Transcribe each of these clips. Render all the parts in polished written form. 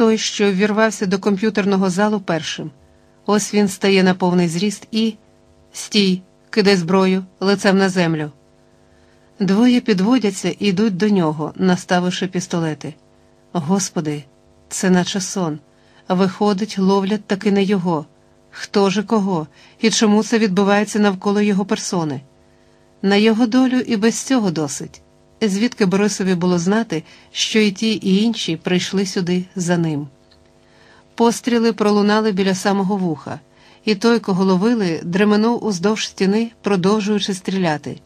той, що ввірвався до комп'ютерного залу першим. Ось він стає на повний зріст і... Стій, кидай зброю, лицем на землю. Двоє підводяться і йдуть до нього, наставивши пістолети. Господи, це наче сон. Виходить, ловлять таки не його. Хто же кого? І чому це відбувається навколо його персони? На його долю і без цього досить. Звідки Борисові було знати, що і ті, і інші прийшли сюди за ним? Постріли пролунали біля самого вуха, і той, кого ловили, дременув уздовж стіни, продовжуючи стріляти.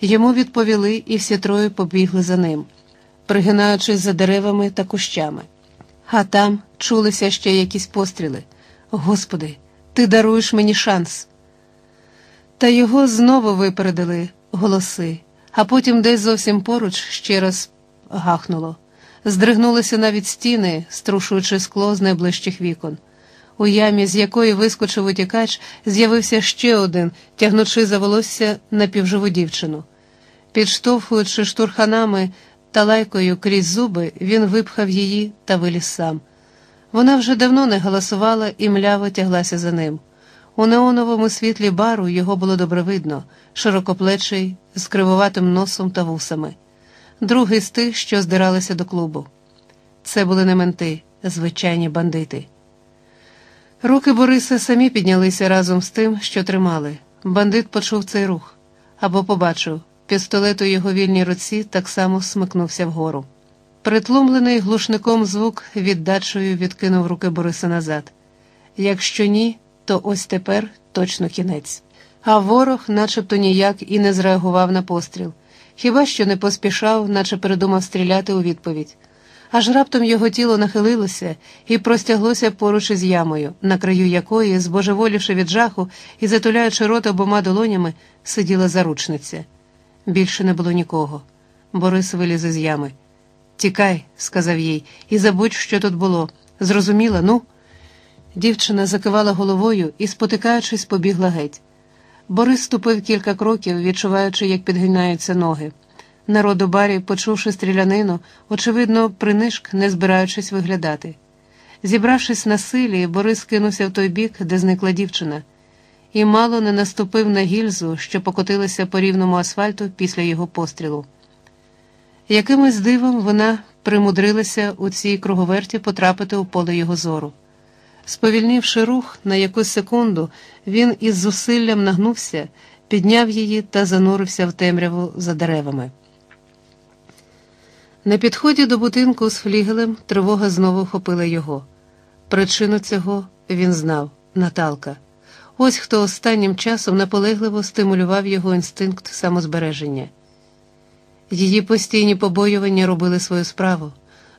Йому відповіли, і всі троє побігли за ним, пригинаючись за деревами та кущами. А там чулися ще якісь постріли. «Господи, ти даруєш мені шанс!» Та його знову випередили голоси, а потім десь зовсім поруч ще раз гахнуло. Здригнулися навіть стіни, струшуючи скло з найближчих вікон. У ямі, з якої вискочив утікач, з'явився ще один, тягнучи за волосся напівживу дівчину. Підштовхуючи штурханами та лайкою крізь зуби, він випхав її та виліз сам. Вона вже давно не галасувала і мляво тяглася за ним. У неоновому світлі бару його було добре видно, широкоплечий, з кривуватим носом та вусами. Другий з тих, що здиралися до клубу. Це були не менти, звичайні бандити. Руки Бориса самі піднялися разом з тим, що тримали. Бандит почув цей рух. Або побачив, пістолет у його вільній руці так само смикнувся вгору. Притлумлений глушником звук віддачею відкинув руки Бориса назад. Якщо ні, то ось тепер точно кінець. А ворог начебто ніяк і не зреагував на постріл. Хіба що не поспішав, наче передумав стріляти у відповідь. Аж раптом його тіло нахилилося і простяглося поруч із ямою, на краю якої, збожеволівши від жаху і затуляючи рот обома долонями, сиділа заручниця. Більше не було нікого. Борис виліз із ями. «Тікай», – сказав їй, – «і забудь, що тут було. Зрозуміла, ну?» Дівчина закивала головою і, спотикаючись, побігла геть. Борис ступив кілька кроків, відчуваючи, як підгинаються ноги. Народ у барі, почувши стрілянину, очевидно, принишк, не збираючись виглядати. Зібравшись на силі, Борис кинувся в той бік, де зникла дівчина, і мало не наступив на гільзу, що покотилася по рівному асфальту після його пострілу. Якимось дивом вона примудрилася у цій круговерті потрапити у поле його зору. Сповільнивши рух на якусь секунду, він із зусиллям нагнувся, підняв її та занурився в темряву за деревами. На підході до будинку з флігелем тривога знову охопила його. Причину цього він знав – Наталка. Ось хто останнім часом наполегливо стимулював його інстинкт самозбереження. Її постійні побоювання робили свою справу.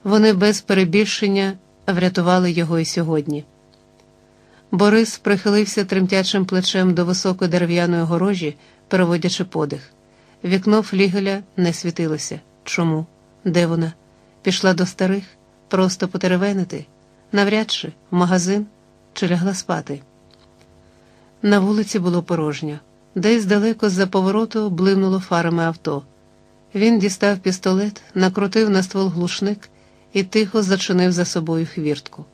Вони без перебільшення врятували його і сьогодні. Борис прихилився тремтячим плечем до високої дерев'яної горожі, переводячи подих. Вікно флігеля не світилося. Чому? Де вона? Пішла до старих? Просто потеревенити? Навряд чи. В магазин? Чи лягла спати? На вулиці було порожньо. Десь далеко з-за повороту блимнуло фарами авто. Він дістав пістолет, накрутив на ствол глушник і тихо зачинив за собою хвіртку.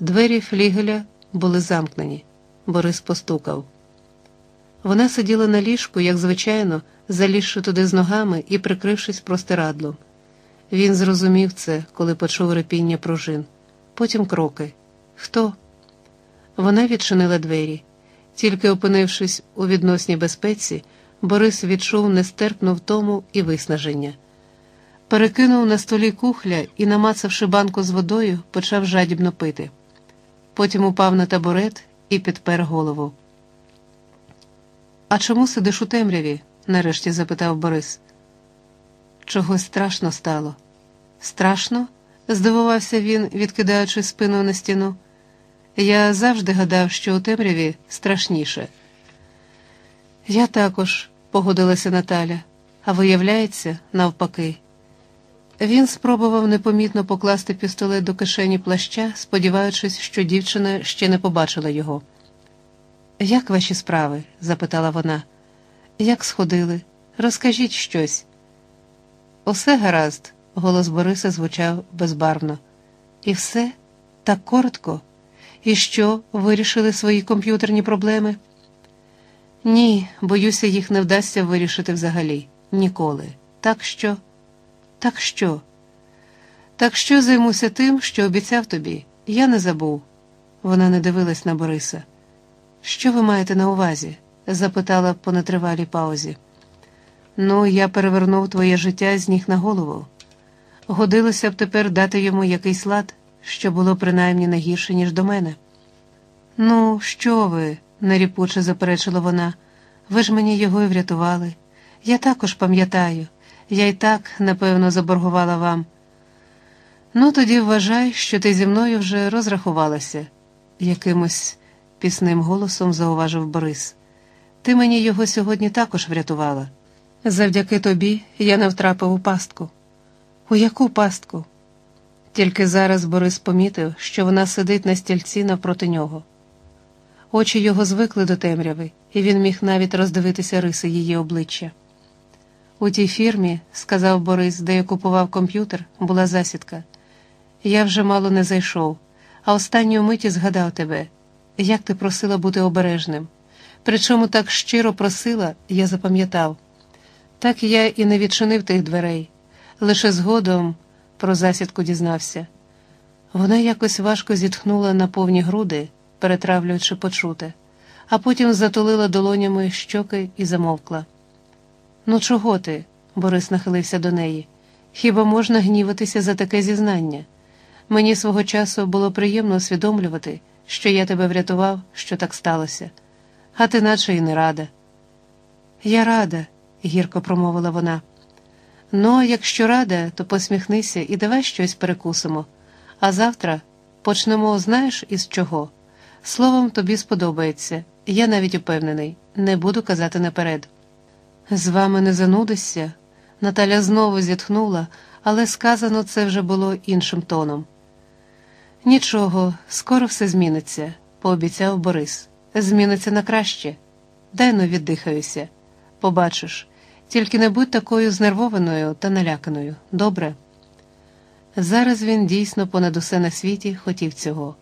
Двері флігеля були замкнені. Борис постукав. Вона сиділа на ліжку, як звичайно, залізши туди з ногами і прикрившись простирадлом. Він зрозумів це, коли почув рипіння пружин. Потім кроки. «Хто?» Вона відчинила двері. Тільки опинившись у відносній безпеці, Борис відчув нестерпну втому і виснаження. Перекинув на столі кухля і, намацавши банку з водою, почав жадібно пити. Потім упав на табурет і підпер голову. «А чому сидиш у темряві?» – нарешті запитав Борис. Чогось страшно стало. «Страшно?» – здивувався він, відкидаючи спину на стіну. «Я завжди гадав, що у темряві страшніше». «Я також», – погодилася Наталя, а виявляється, навпаки. Він спробував непомітно покласти пістолет до кишені плаща, сподіваючись, що дівчина ще не побачила його. «Як ваші справи?» – запитала вона. «Як сходили? Розкажіть щось». «Усе гаразд», – голос Бориса звучав безбарвно. «І все?» так коротко? І що, вирішили свої комп'ютерні проблеми? Ні, боюся, їх не вдасться вирішити взагалі. Ніколи. Так що займуся тим, що обіцяв тобі. Я не забув. Вона не дивилась на Бориса. Що ви маєте на увазі? Запитала по нетривалій паузі. Ну, я перевернув твоє життя з ніг на голову. Годилося б тепер дати йому якийсь лад, що було принаймні не гірше, ніж до мене. Ну, що ви, неріпуче заперечила вона, ви ж мені його і врятували. Я також пам'ятаю, я й так, напевно, заборгувала вам. Ну, тоді вважай, що ти зі мною вже розрахувалася, якимось пісним голосом зауважив Борис. Ти мені його сьогодні також врятувала. Завдяки тобі я не втрапив у пастку. У яку пастку? Тільки зараз Борис помітив, що вона сидить на стільці навпроти нього. Очі його звикли до темряви, і він міг навіть роздивитися риси її обличчя. У тій фірмі, сказав Борис, де я купував комп'ютер, була засідка. Я вже мало не зайшов, а останньої миті згадав тебе. Як ти просила бути обережним. Причому так щиро просила, я запам'ятав. Так я і не відчинив тих дверей. Лише згодом про засідку дізнався. Вона якось важко зітхнула на повні груди, перетравлюючи почуте, а потім затулила долонями щоки і замовкла. Ну чого ти? Борис нахилився до неї. Хіба можна гніватися за таке зізнання? Мені свого часу було приємно усвідомлювати, що я тебе врятував, що так сталося. А ти наче і не рада. Я рада, гірко промовила вона. Ну, а якщо рада, то посміхнися і давай щось перекусимо. А завтра почнемо, знаєш, із чого. Словом, тобі сподобається. Я навіть упевнений. Не буду казати наперед. З вами не занудишся? Наталя знову зітхнула, але сказано це вже було іншим тоном. Нічого, скоро все зміниться, пообіцяв Борис. Зміниться на краще. Дай но віддихаюся. Побачиш. Тільки не будь такою знервованою та наляканою, добре? Зараз він дійсно понад усе на світі хотів цього.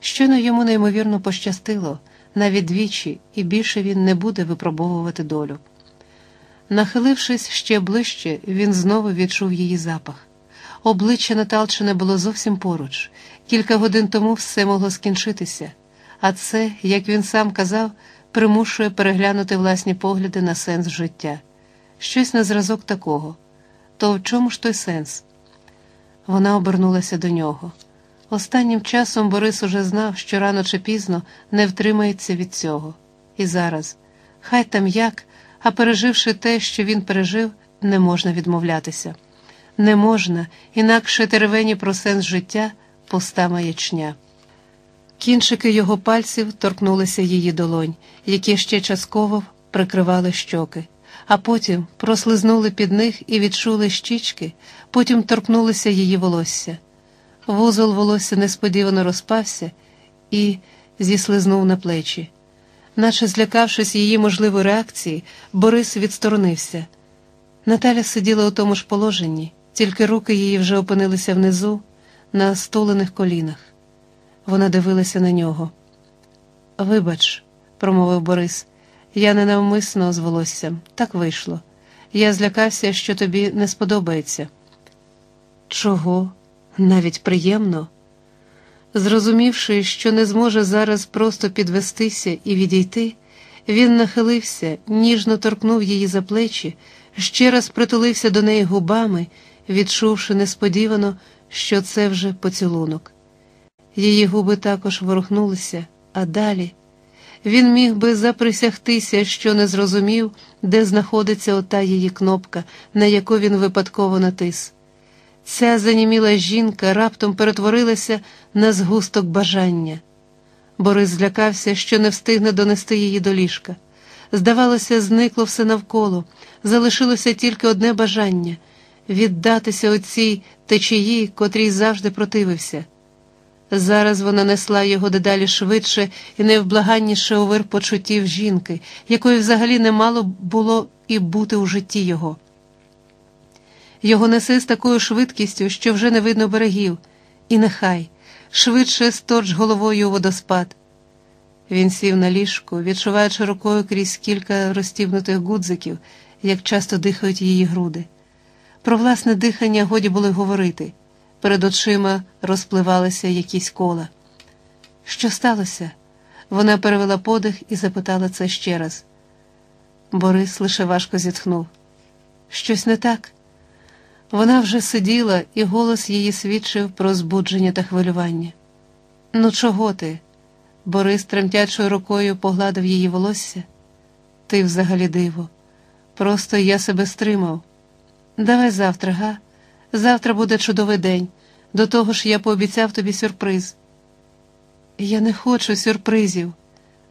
Щойно йому неймовірно пощастило, навіть двічі, і більше він не буде випробовувати долю. Нахилившись ще ближче, він знову відчув її запах. Обличчя Наталчине було зовсім поруч. Кілька годин тому все могло скінчитися. А це, як він сам казав, примушує переглянути власні погляди на сенс життя. Щось на зразок такого. То в чому ж той сенс? Вона обернулася до нього. Останнім часом Борис уже знав, що рано чи пізно не втримається від цього. І зараз. Хай там як, а переживши те, що він пережив, не можна відмовлятися. Не можна, інакше теревені про сенс життя – пуста маячня. Кінчики його пальців торкнулися її долонь, які ще частково прикривали щоки. А потім прослизнули під них і відчули щічки, потім торкнулися її волосся. Вузол волосся несподівано розпався і зіслизнув на плечі. Наче злякавшись її можливої реакції, Борис відсторонився. Наталя сиділа у тому ж положенні, тільки руки її вже опинилися внизу, на стулених колінах. Вона дивилася на нього. «Вибач», – промовив Борис, – я ненавмисно з волоссям. Так вийшло. Я злякався, що тобі не сподобається. Чого? Навіть приємно? Зрозумівши, що не зможе зараз просто підвестися і відійти, він нахилився, ніжно торкнув її за плечі, ще раз притулився до неї губами, відчувши несподівано, що це вже поцілунок. Її губи також ворухнулися, а далі... Він міг би заприсягтися, що не зрозумів, де знаходиться ота її кнопка, на яку він випадково натис. Ця заніміла жінка раптом перетворилася на згусток бажання. Борис злякався, що не встигне донести її до ліжка. Здавалося, зникло все навколо, залишилося тільки одне бажання – віддатися оцій течії, котрій завжди противився. Зараз вона несла його дедалі швидше і невблаганніше у вир почуттів жінки, якої взагалі не мало було і бути у житті його. Його несе з такою швидкістю, що вже не видно берегів. І нехай, швидше сточ головою у водоспад. Він сів на ліжку, відчуваючи рукою крізь кілька розстібнутих гудзиків, як часто дихають її груди. Про власне дихання годі було говорити. Перед очима розпливалися якісь кола. Що сталося? Вона перевела подих і запитала це ще раз. Борис лише важко зітхнув. Щось не так? Вона вже сиділа, і голос її свідчив про збудження та хвилювання. Ну чого ти? Борис тремтячою рукою погладив її волосся. Ти взагалі диво. Просто я себе стримав. Давай завтра, га? Завтра буде чудовий день. До того ж я пообіцяв тобі сюрприз. Я не хочу сюрпризів.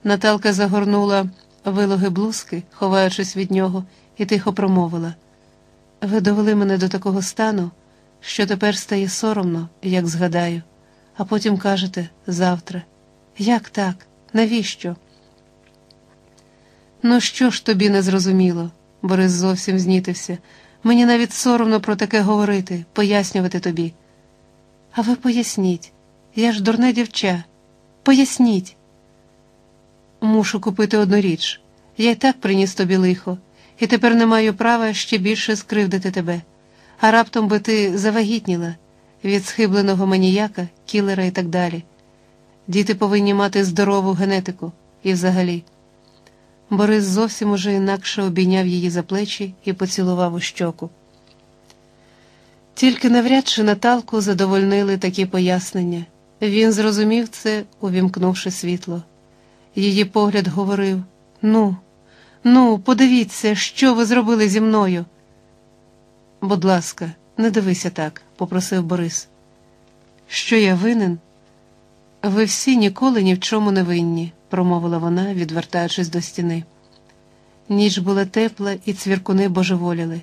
Наталка загорнула вилоги блузки, ховаючись від нього, і тихо промовила. Ви довели мене до такого стану, що тепер стає соромно, як згадаю. А потім кажете «завтра». Як так? Навіщо? Ну що ж тобі не зрозуміло? Борис зовсім знітився. Мені навіть соромно про таке говорити, пояснювати тобі. А ви поясніть. Я ж дурне дівча. Поясніть. Мушу купити одну річ. Я й так приніс тобі лихо. І тепер не маю права ще більше скривдити тебе. А раптом би ти завагітніла від схибленого маніяка, кілера і так далі. Діти повинні мати здорову генетику. І взагалі. Борис зовсім уже інакше обійняв її за плечі і поцілував у щоку. Тільки навряд чи Наталку задовольнили такі пояснення. Він зрозумів це, увімкнувши світло. Її погляд говорив: «Ну, подивіться, що ви зробили зі мною!» «Будь ласка, не дивися так», – попросив Борис. «Що я винен?» «Ви всі ніколи ні в чому не винні», – промовила вона, відвертаючись до стіни. Ніч була тепла, і цвіркуни божеволіли.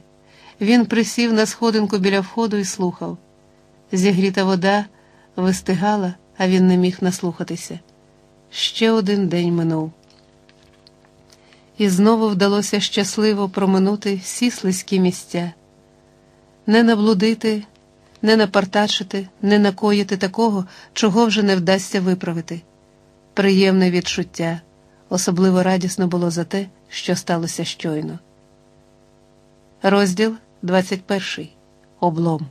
Він присів на сходинку біля входу і слухав. Зігріта вода вистигала, а він не міг наслухатися. Ще один день минув. І знову вдалося щасливо проминути всі слизькі місця. Не наблудити, не напартачити, не накоїти такого, чого вже не вдасться виправити. Приємне відчуття. Особливо радісно було за те, що сталося щойно. Розділ 21. Облом.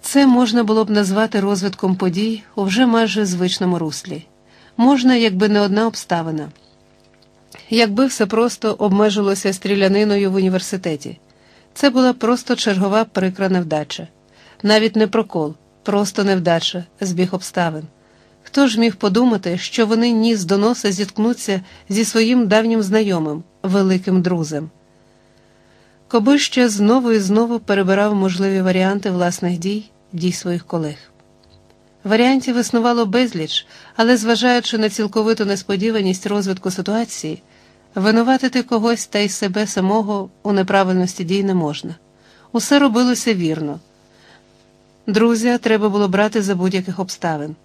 Це можна було б назвати розвитком подій у вже майже звичному руслі. Можна, якби не одна обставина. Якби все просто обмежилося стріляниною в університеті. Це була просто чергова прикра невдача. Навіть не прокол, просто невдача, збіг обставин. Хто ж міг подумати, що вони ніс до носа зіткнуться зі своїм давнім знайомим, великим друзем? Коби ще знову і знову перебирав можливі варіанти власних дій, дій своїх колег. Варіантів існувало безліч, але зважаючи на цілковиту несподіваність розвитку ситуації, винуватити когось та й себе самого у неправильності дій не можна. Усе робилося вірно. Друзя треба було брати за будь-яких обставин.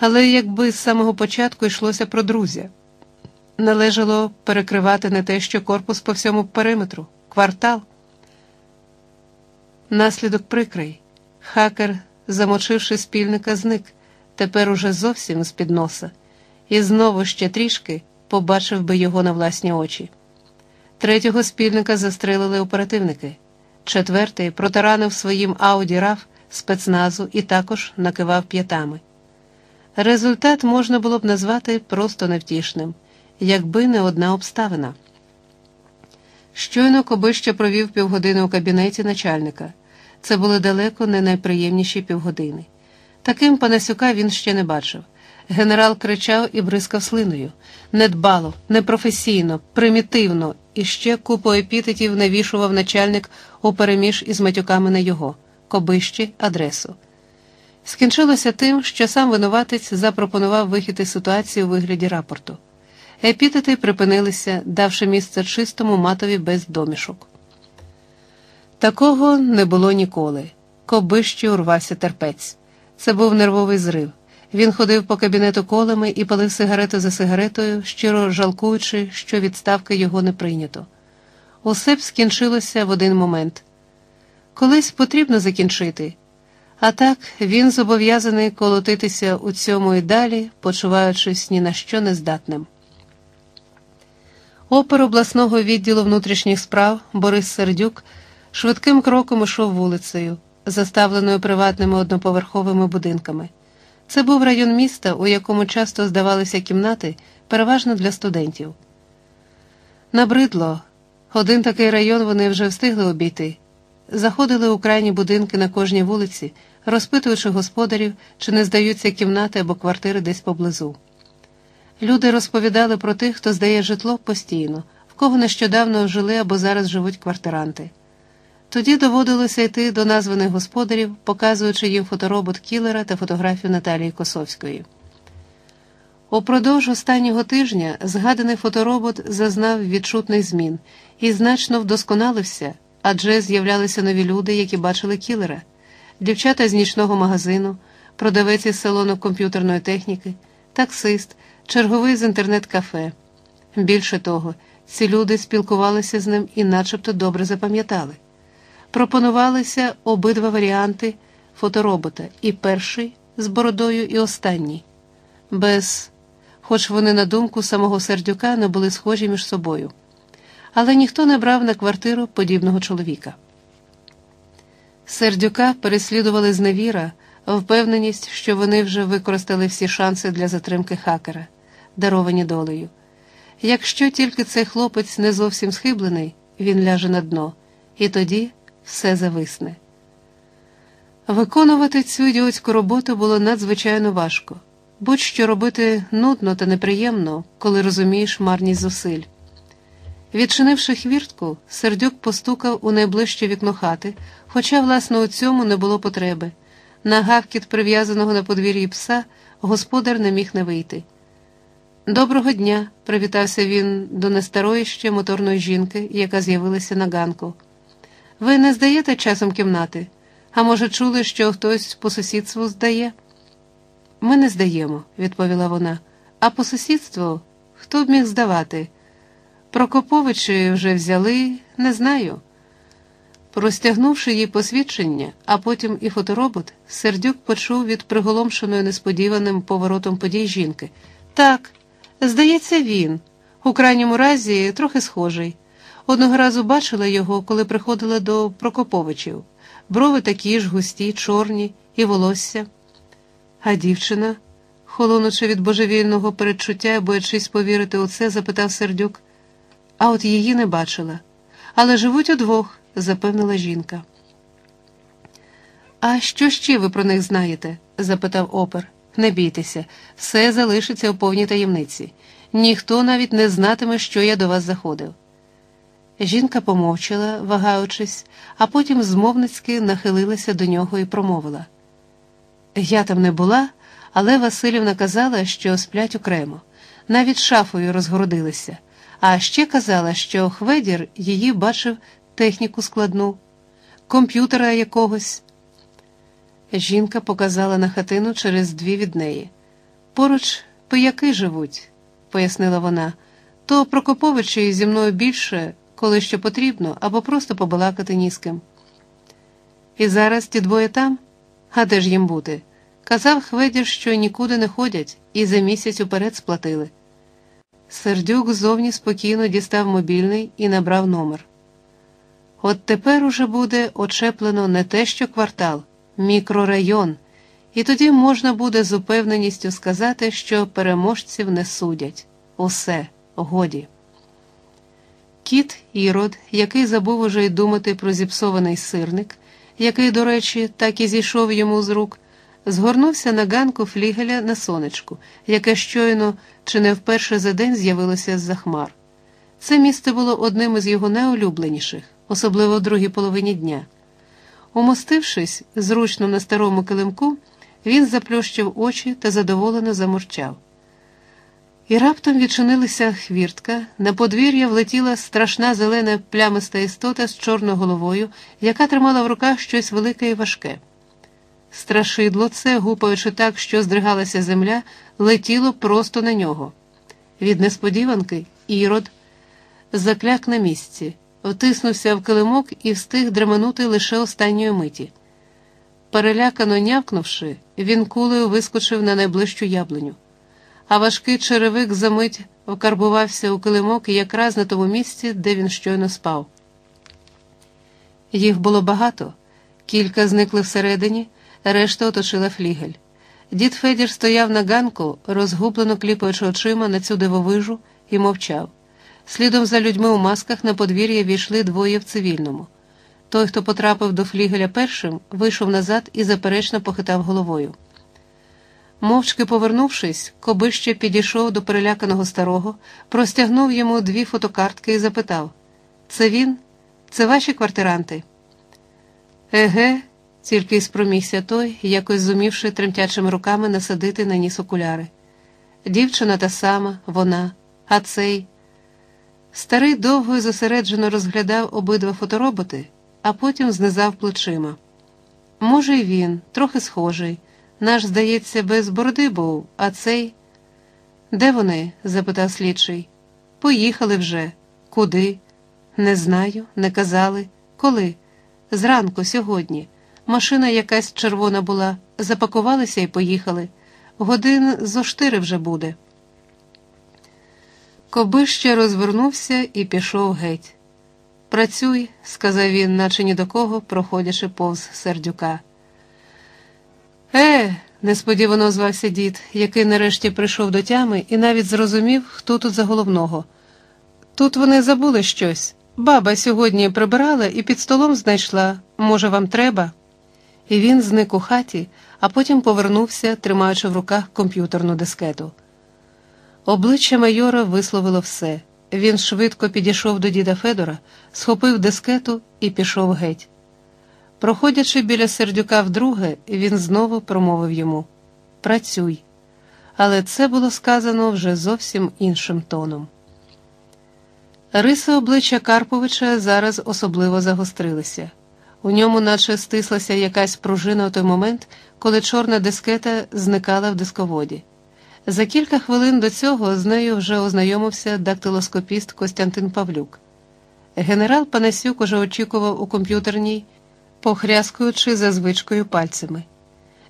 Але якби з самого початку йшлося про друзя, належало перекривати не те, що корпус по всьому периметру, квартал. Наслідок прикрий. Хакер, замочивши спільника, зник, тепер уже зовсім з-під носа. І знову ще трішки побачив би його на власні очі. Третього спільника застрелили оперативники. Четвертий протаранив своїм Ауді RAV спецназу і також накивав п'ятами. Результат можна було б назвати просто невтішним, якби не одна обставина. Щойно Кобища провів півгодини у кабінеті начальника. Це були далеко не найприємніші півгодини. Таким Панасюка він ще не бачив. Генерал кричав і бризкав слиною. Недбало, непрофесійно, примітивно, і ще купу епітетів навішував начальник у переміж із матюками на його, Кобищі, адресу. Скінчилося тим, що сам винуватець запропонував вихід із ситуації у вигляді рапорту. Епітети припинилися, давши місце чистому матові без домішок. Такого не було ніколи. Кобищі урвався терпець. Це був нервовий зрив. Він ходив по кабінету колами і палив сигарету за сигаретою, щиро жалкуючи, що відставки його не прийнято. Усе б скінчилося в один момент. Колись потрібно закінчити. А так, він зобов'язаний колотитися у цьому і далі, почуваючись ні на що нездатним. Опер обласного відділу внутрішніх справ Борис Сердюк швидким кроком ішов вулицею, заставленою приватними одноповерховими будинками. Це був район міста, у якому часто здавалися кімнати, переважно для студентів. Набридло. Один такий район вони вже встигли обійти. Заходили у крайні будинки на кожній вулиці, розпитуючи господарів, чи не здаються кімнати або квартири десь поблизу. Люди розповідали про тих, хто здає житло постійно, в кого нещодавно жили або зараз живуть квартиранти. Тоді доводилося йти до названих господарів, показуючи їм фоторобот Кілера та фотографію Наталії Косовської. Упродовж останнього тижня згаданий фоторобот зазнав відчутних змін і значно вдосконалився, адже з'являлися нові люди, які бачили Кілера. Дівчата з нічного магазину, продавець із салону комп'ютерної техніки, таксист, черговий з інтернет-кафе. Більше того, ці люди спілкувалися з ним і начебто добре запам'ятали. Пропонувалися обидва варіанти фоторобота, і перший з бородою, і останній. Хоч вони, на думку самого Сердюка, не були схожі між собою. Але ніхто не брав на квартиру подібного чоловіка. Сердюка переслідували зневіра, впевненість, що вони вже використали всі шанси для затримки хакера, даровані долею. Якщо тільки цей хлопець не зовсім схиблений, він ляже на дно, і тоді все зависне. Виконувати цю ідіотську роботу було надзвичайно важко. Будь-що робити нудно та неприємно, коли розумієш марність зусиль. Відчинивши хвіртку, Сердюк постукав у найближче вікно хати, хоча, власне, у цьому не було потреби. На гавкіт прив'язаного на подвір'ї пса господар не міг не вийти. «Доброго дня!» – привітався він до нестарої ще моторної жінки, яка з'явилася на ганку. «Ви не здаєте часом кімнати? А може, чули, що хтось по сусідству здає?» «Ми не здаємо», – відповіла вона. «А по сусідству? Хто б міг здавати? Прокоповичі вже взяли, не знаю». Простягнувши їй посвідчення, а потім і фоторобот, Сердюк почув від приголомшеної несподіваним поворотом подій жінки: «Так, здається, він. У крайньому разі трохи схожий. Одного разу бачила його, коли приходила до Прокоповичів. Брови такі ж густі, чорні, і волосся». А дівчина, холонучи від божевільного передчуття, боячись повірити у це, запитав Сердюк. «А от її не бачила. Але живуть удвох», – запевнила жінка. «А що ще ви про них знаєте?» – запитав опер. «Не бійтеся, все залишиться у повній таємниці. Ніхто навіть не знатиме, що я до вас заходив». Жінка помовчала, вагаючись, а потім змовницьки нахилилася до нього і промовила: «Я там не була, але Василівна казала, що сплять окремо. Навіть шафою розгородилися. А ще казала, що Хведір її бачив техніку складну, комп'ютера якогось». Жінка показала на хатину через дві від неї. «Поруч пияки живуть», – пояснила вона. «То Прокоповичі зі мною більше, коли що потрібно, або просто побалакати ні з ким». «І зараз ті двоє там? А де ж їм бути? Казав Хведір, що нікуди не ходять, і за місяць уперед сплатили». Сердюк зовні спокійно дістав мобільний і набрав номер. От тепер уже буде очеплено не те що квартал, мікрорайон, і тоді можна буде з упевненістю сказати, що переможців не судять. Усе, годі. Кіт Ірод, який забув уже й думати про зіпсований сирник, який, до речі, так і зійшов йому з рук, згорнувся на ганку флігеля на сонечку, яке щойно чи не вперше за день з'явилося з-за хмар. Це місце було одним із його найулюбленіших, особливо в другій половині дня. Умостившись зручно на старому килимку, він заплющив очі та задоволено замурчав. І раптом відчинилася хвіртка, на подвір'я влетіла страшна зелена плямиста істота з чорною головою, яка тримала в руках щось велике і важке. Страшидло це, гупаючи так, що здригалася земля, летіло просто на нього. Від несподіванки Ірод закляк на місці, втиснувся в килимок і встиг дременути лише останньої миті. Перелякано нявкнувши, він кулею вискочив на найближчу яблуню. А важкий черевик за мить вкарбувався у килимок якраз на тому місці, де він щойно спав. Їх було багато. Кілька зникли всередині, решта оточила флігель. Дід Федір стояв на ганку, розгублено кліпаючи очима на цю дивовижу, і мовчав. Слідом за людьми у масках на подвір'я війшли двоє в цивільному. Той, хто потрапив до флігеля першим, вийшов назад і заперечно похитав головою. Мовчки повернувшись, Кобище підійшов до переляканого старого, простягнув йому дві фотокартки і запитав: «Це він? Це ваші квартиранти?» «Еге», – тільки й спромігся той, якось зумівши тремтячими руками насадити на ніс окуляри. «Дівчина та сама, вона, а цей…» Старий довго і зосереджено розглядав обидва фотороботи, а потім знизав плечима. «Може, й він, трохи схожий. Наш, здається, без бороди був, а цей…» «Де вони?» – запитав слідчий. «Поїхали вже. Куди?» «Не знаю, не казали. Коли?» «Зранку, сьогодні. Машина якась червона була. Запакувалися і поїхали. Годин зо 4 вже буде». Кобище розвернувся і пішов геть. «Працюй», – сказав він, наче ні до кого, проходячи повз Сердюка. Несподівано звався дід, який нарешті прийшов до тями і навіть зрозумів, хто тут за головного. «Тут вони забули щось. Баба сьогодні прибирала і під столом знайшла. Може, вам треба?» І він зник у хаті, а потім повернувся, тримаючи в руках комп'ютерну дискету. Обличчя майора висловило все. Він швидко підійшов до діда Федора, схопив дискету і пішов геть. Проходячи біля Сердюка вдруге, він знову промовив йому: «Працюй». Але це було сказано вже зовсім іншим тоном. Риси обличчя Карповича зараз особливо загострилися. У ньому наче стислася якась пружина у той момент, коли чорна дискета зникала в дисководі. За кілька хвилин до цього з нею вже ознайомився дактилоскопіст Костянтин Павлюк. Генерал Панасюк уже очікував у комп'ютерній, похряскуючи за звичкою пальцями.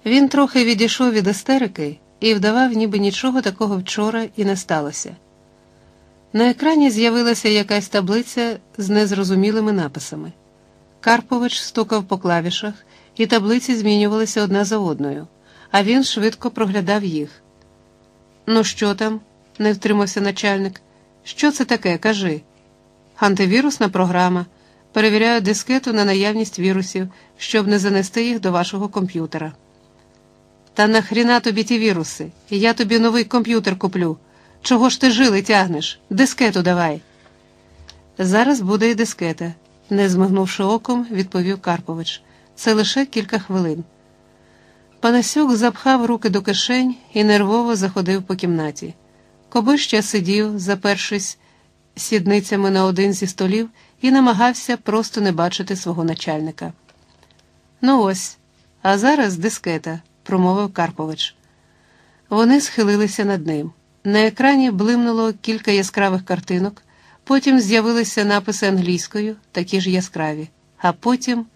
Він трохи відійшов від істерики і вдавав, ніби нічого такого вчора і не сталося. На екрані з'явилася якась таблиця з незрозумілими написами. Карпович стукав по клавішах, і таблиці змінювалися одна за одною, а він швидко проглядав їх. «Ну що там?» – не втримався начальник. «Що це таке, кажи?» «Антивірусна програма. Перевіряю дискету на наявність вірусів, щоб не занести їх до вашого комп'ютера». «Та нахріна тобі ті віруси? Я тобі новий комп'ютер куплю. Чого ж ти жили тягнеш? Дискету давай!» «Зараз буде і дискета», – не змигнувши оком, відповів Карпович. «Це лише кілька хвилин». Панасюк запхав руки до кишень і нервово заходив по кімнаті. Кобища сидів, запершись сідницями на один зі столів, і намагався просто не бачити свого начальника. «Ну ось, а зараз дискета», – промовив Карпович. Вони схилилися над ним. На екрані блимнуло кілька яскравих картинок, потім з'явилися написи англійською, такі ж яскраві. А потім…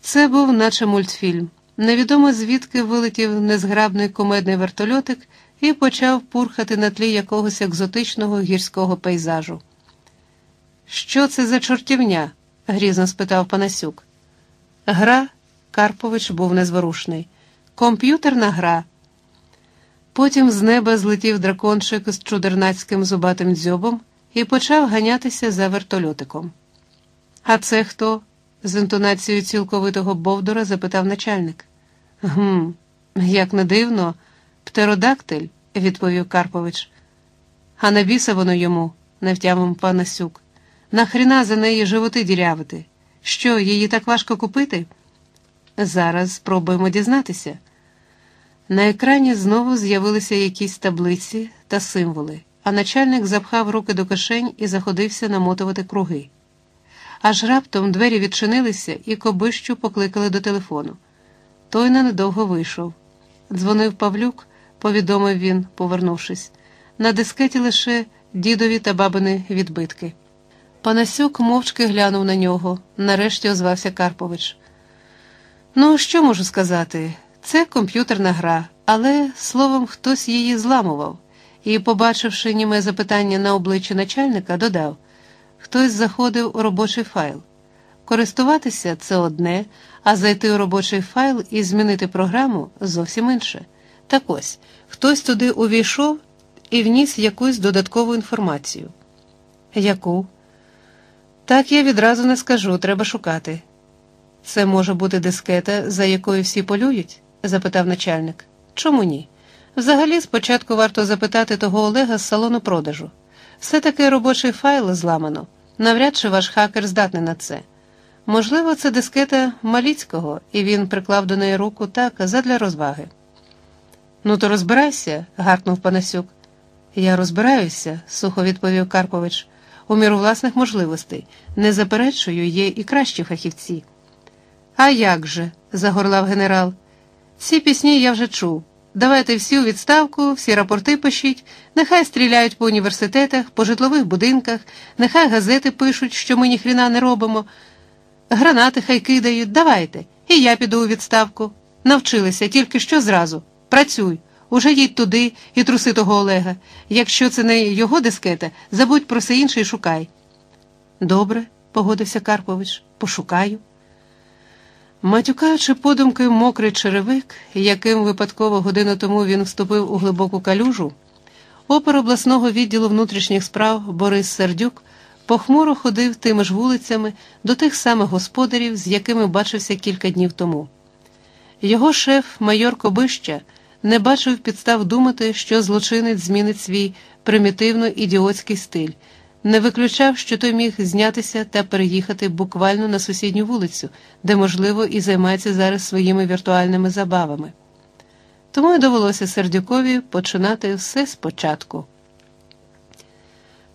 Це був наче мультфільм. Невідомо звідки вилетів незграбний кумедний вертольотик і почав пурхати на тлі якогось екзотичного гірського пейзажу. «Що це за чортівня?» – грізно спитав Панасюк. «Гра?» – Карпович був незворушний. «Комп'ютерна гра». Потім з неба злетів дракончик з чудернацьким зубатим дзьобом і почав ганятися за вертольотиком. «А це хто?» – з інтонацією цілковитого бовдура запитав начальник. Як не дивно, птеродактиль», – відповів Карпович. «А на біса воно йому?» – не втямив Панасюк. «Нахріна за неї животи дірявити? Що, її так важко купити?» «Зараз спробуємо дізнатися». На екрані знову з'явилися якісь таблиці та символи, а начальник запхав руки до кишень і заходився намотувати круги. Аж раптом двері відчинилися і Кобищу покликали до телефону. Той ненадовго вийшов. Дзвонив Павлюк, повідомив він, повернувшись. На дискеті лише дідові та бабини відбитки. Панасюк мовчки глянув на нього. Нарешті озвався Карпович. Ну, що можу сказати? Це комп'ютерна гра, але, словом, хтось її зламував. І, побачивши німе запитання на обличчі начальника, додав, хтось заходив у робочий файл. Користуватися – це одне, а зайти у робочий файл і змінити програму – зовсім інше. Так ось, хтось туди увійшов і вніс якусь додаткову інформацію. Яку? Так я відразу не скажу, треба шукати. Це може бути дискета, за якою всі полюють? Запитав начальник. Чому ні? Взагалі, спочатку варто запитати того Олега з салону продажу. Все-таки робочий файл зламано. Навряд чи ваш хакер здатний на це. Можливо, це дискета Маліцького, і він приклав до неї руку так, задля розваги. Ну то розбирайся, гаркнув Панасюк. Я розбираюся, сухо відповів Карпович. У міру власних можливостей. Не заперечую, є і кращі фахівці. А як же, загорлав генерал. Ці пісні я вже чув. Давайте всі у відставку, всі рапорти пишіть, нехай стріляють по університетах, по житлових будинках, нехай газети пишуть, що ми ніхріна не робимо, гранати хай кидають, давайте, і я піду у відставку. Навчилися, тільки що зразу. Працюй, уже їдь туди і труси того Олега. Якщо це не його дискета, забудь про все інше і шукай. Добре, погодився Карпович, пошукаю. Матюкаючи подумки мокрий черевик, яким випадково годину тому він вступив у глибоку калюжу, опер обласного відділу внутрішніх справ Борис Сердюк похмуро ходив тими ж вулицями до тих самих господарів, з якими бачився кілька днів тому. Його шеф, майор Кобища, не бачив підстав думати, що злочинець змінить свій примітивно-ідіотський стиль, не виключав, що той міг знятися та переїхати буквально на сусідню вулицю, де, можливо, і займається зараз своїми віртуальними забавами. Тому й довелося Сердюкові починати все спочатку.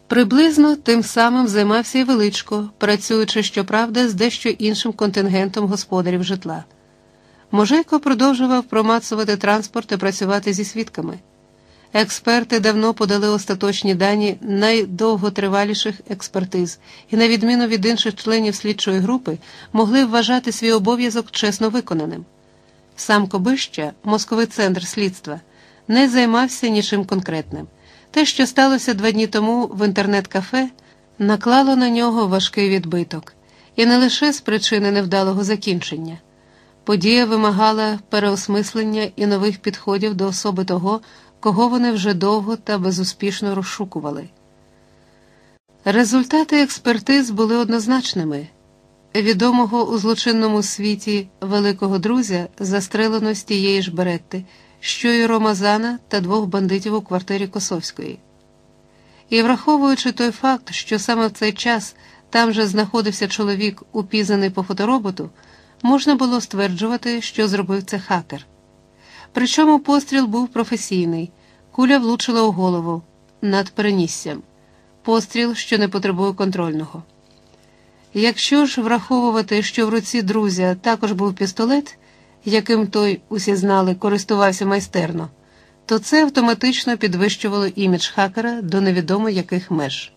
Приблизно тим самим займався і Величко, працюючи, щоправда, з дещо іншим контингентом господарів житла. Можейко продовжував промацувати транспорт і працювати зі свідками. Експерти давно подали остаточні дані найдовготриваліших експертиз і, на відміну від інших членів слідчої групи, могли вважати свій обов'язок чесно виконаним. Сам Кобища, мозковий центр слідства, не займався нічим конкретним. Те, що сталося 2 дні тому в інтернет-кафе, наклало на нього важкий відбиток. І не лише з причини невдалого закінчення. Подія вимагала переосмислення і нових підходів до особи того, кого вони вже довго та безуспішно розшукували. Результати експертиз були однозначними. Відомого у злочинному світі великого друзя застрелено з тієї ж Беретти, що й Ромазана та 2 бандитів у квартирі Косовської. І враховуючи той факт, що саме в цей час там же знаходився чоловік, упізнаний по фотороботу, можна було стверджувати, що зробив це хакер. Причому постріл був професійний, куля влучила у голову, над переніссям. Постріл, що не потребує контрольного. Якщо ж враховувати, що в руці друзя також був пістолет, яким той, усі знали, користувався майстерно, то це автоматично підвищувало імідж хакера до невідомо яких меж.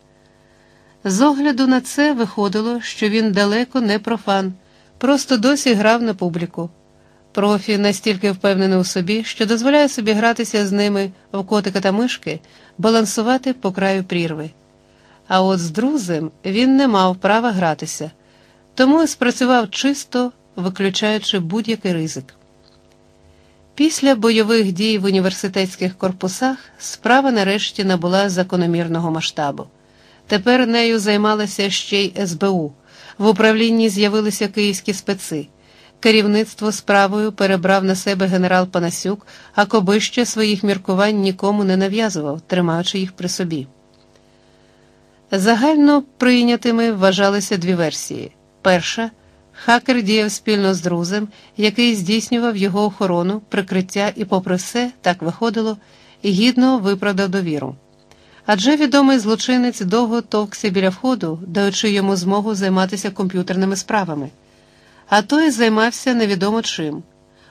З огляду на це виходило, що він далеко не профан, просто досі грав на публіку. Профі настільки впевнений у собі, що дозволяє собі гратися з ними в котика та мишки, балансувати по краю прірви. А от з друзем він не мав права гратися, тому і спрацював чисто, виключаючи будь-який ризик. Після бойових дій в університетських корпусах справа нарешті набула закономірного масштабу. Тепер нею займалася ще й СБУ. В управлінні з'явилися київські специ. Керівництво справою перебрав на себе генерал Панасюк, а Кобища своїх міркувань нікому не нав'язував, тримаючи їх при собі. Загально прийнятими вважалися 2 версії. Перша – хакер діяв спільно з друзем, який здійснював його охорону, прикриття і, попри все, так виходило, гідно виправдав довіру. Адже відомий злочинець довго товкся біля входу, даючи йому змогу займатися комп'ютерними справами. А той займався невідомо чим.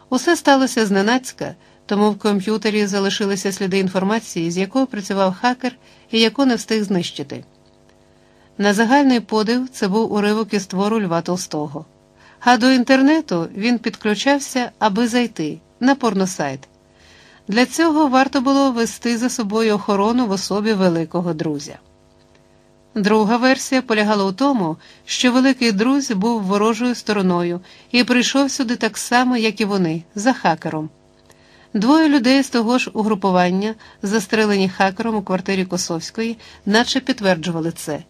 Усе сталося зненацька, тому в комп'ютері залишилися сліди інформації, з якою працював хакер і яку не встиг знищити. На загальний подив це був уривок із твору Льва Толстого. А до інтернету він підключався, аби зайти, на порносайт. Для цього варто було вести за собою охорону в особі великого друзя. Друга версія полягала у тому, що великий друзь був ворожою стороною і прийшов сюди так само, як і вони, за хакером. Двоє людей з того ж угрупування, застрелені хакером у квартирі Косовської, наче підтверджували це.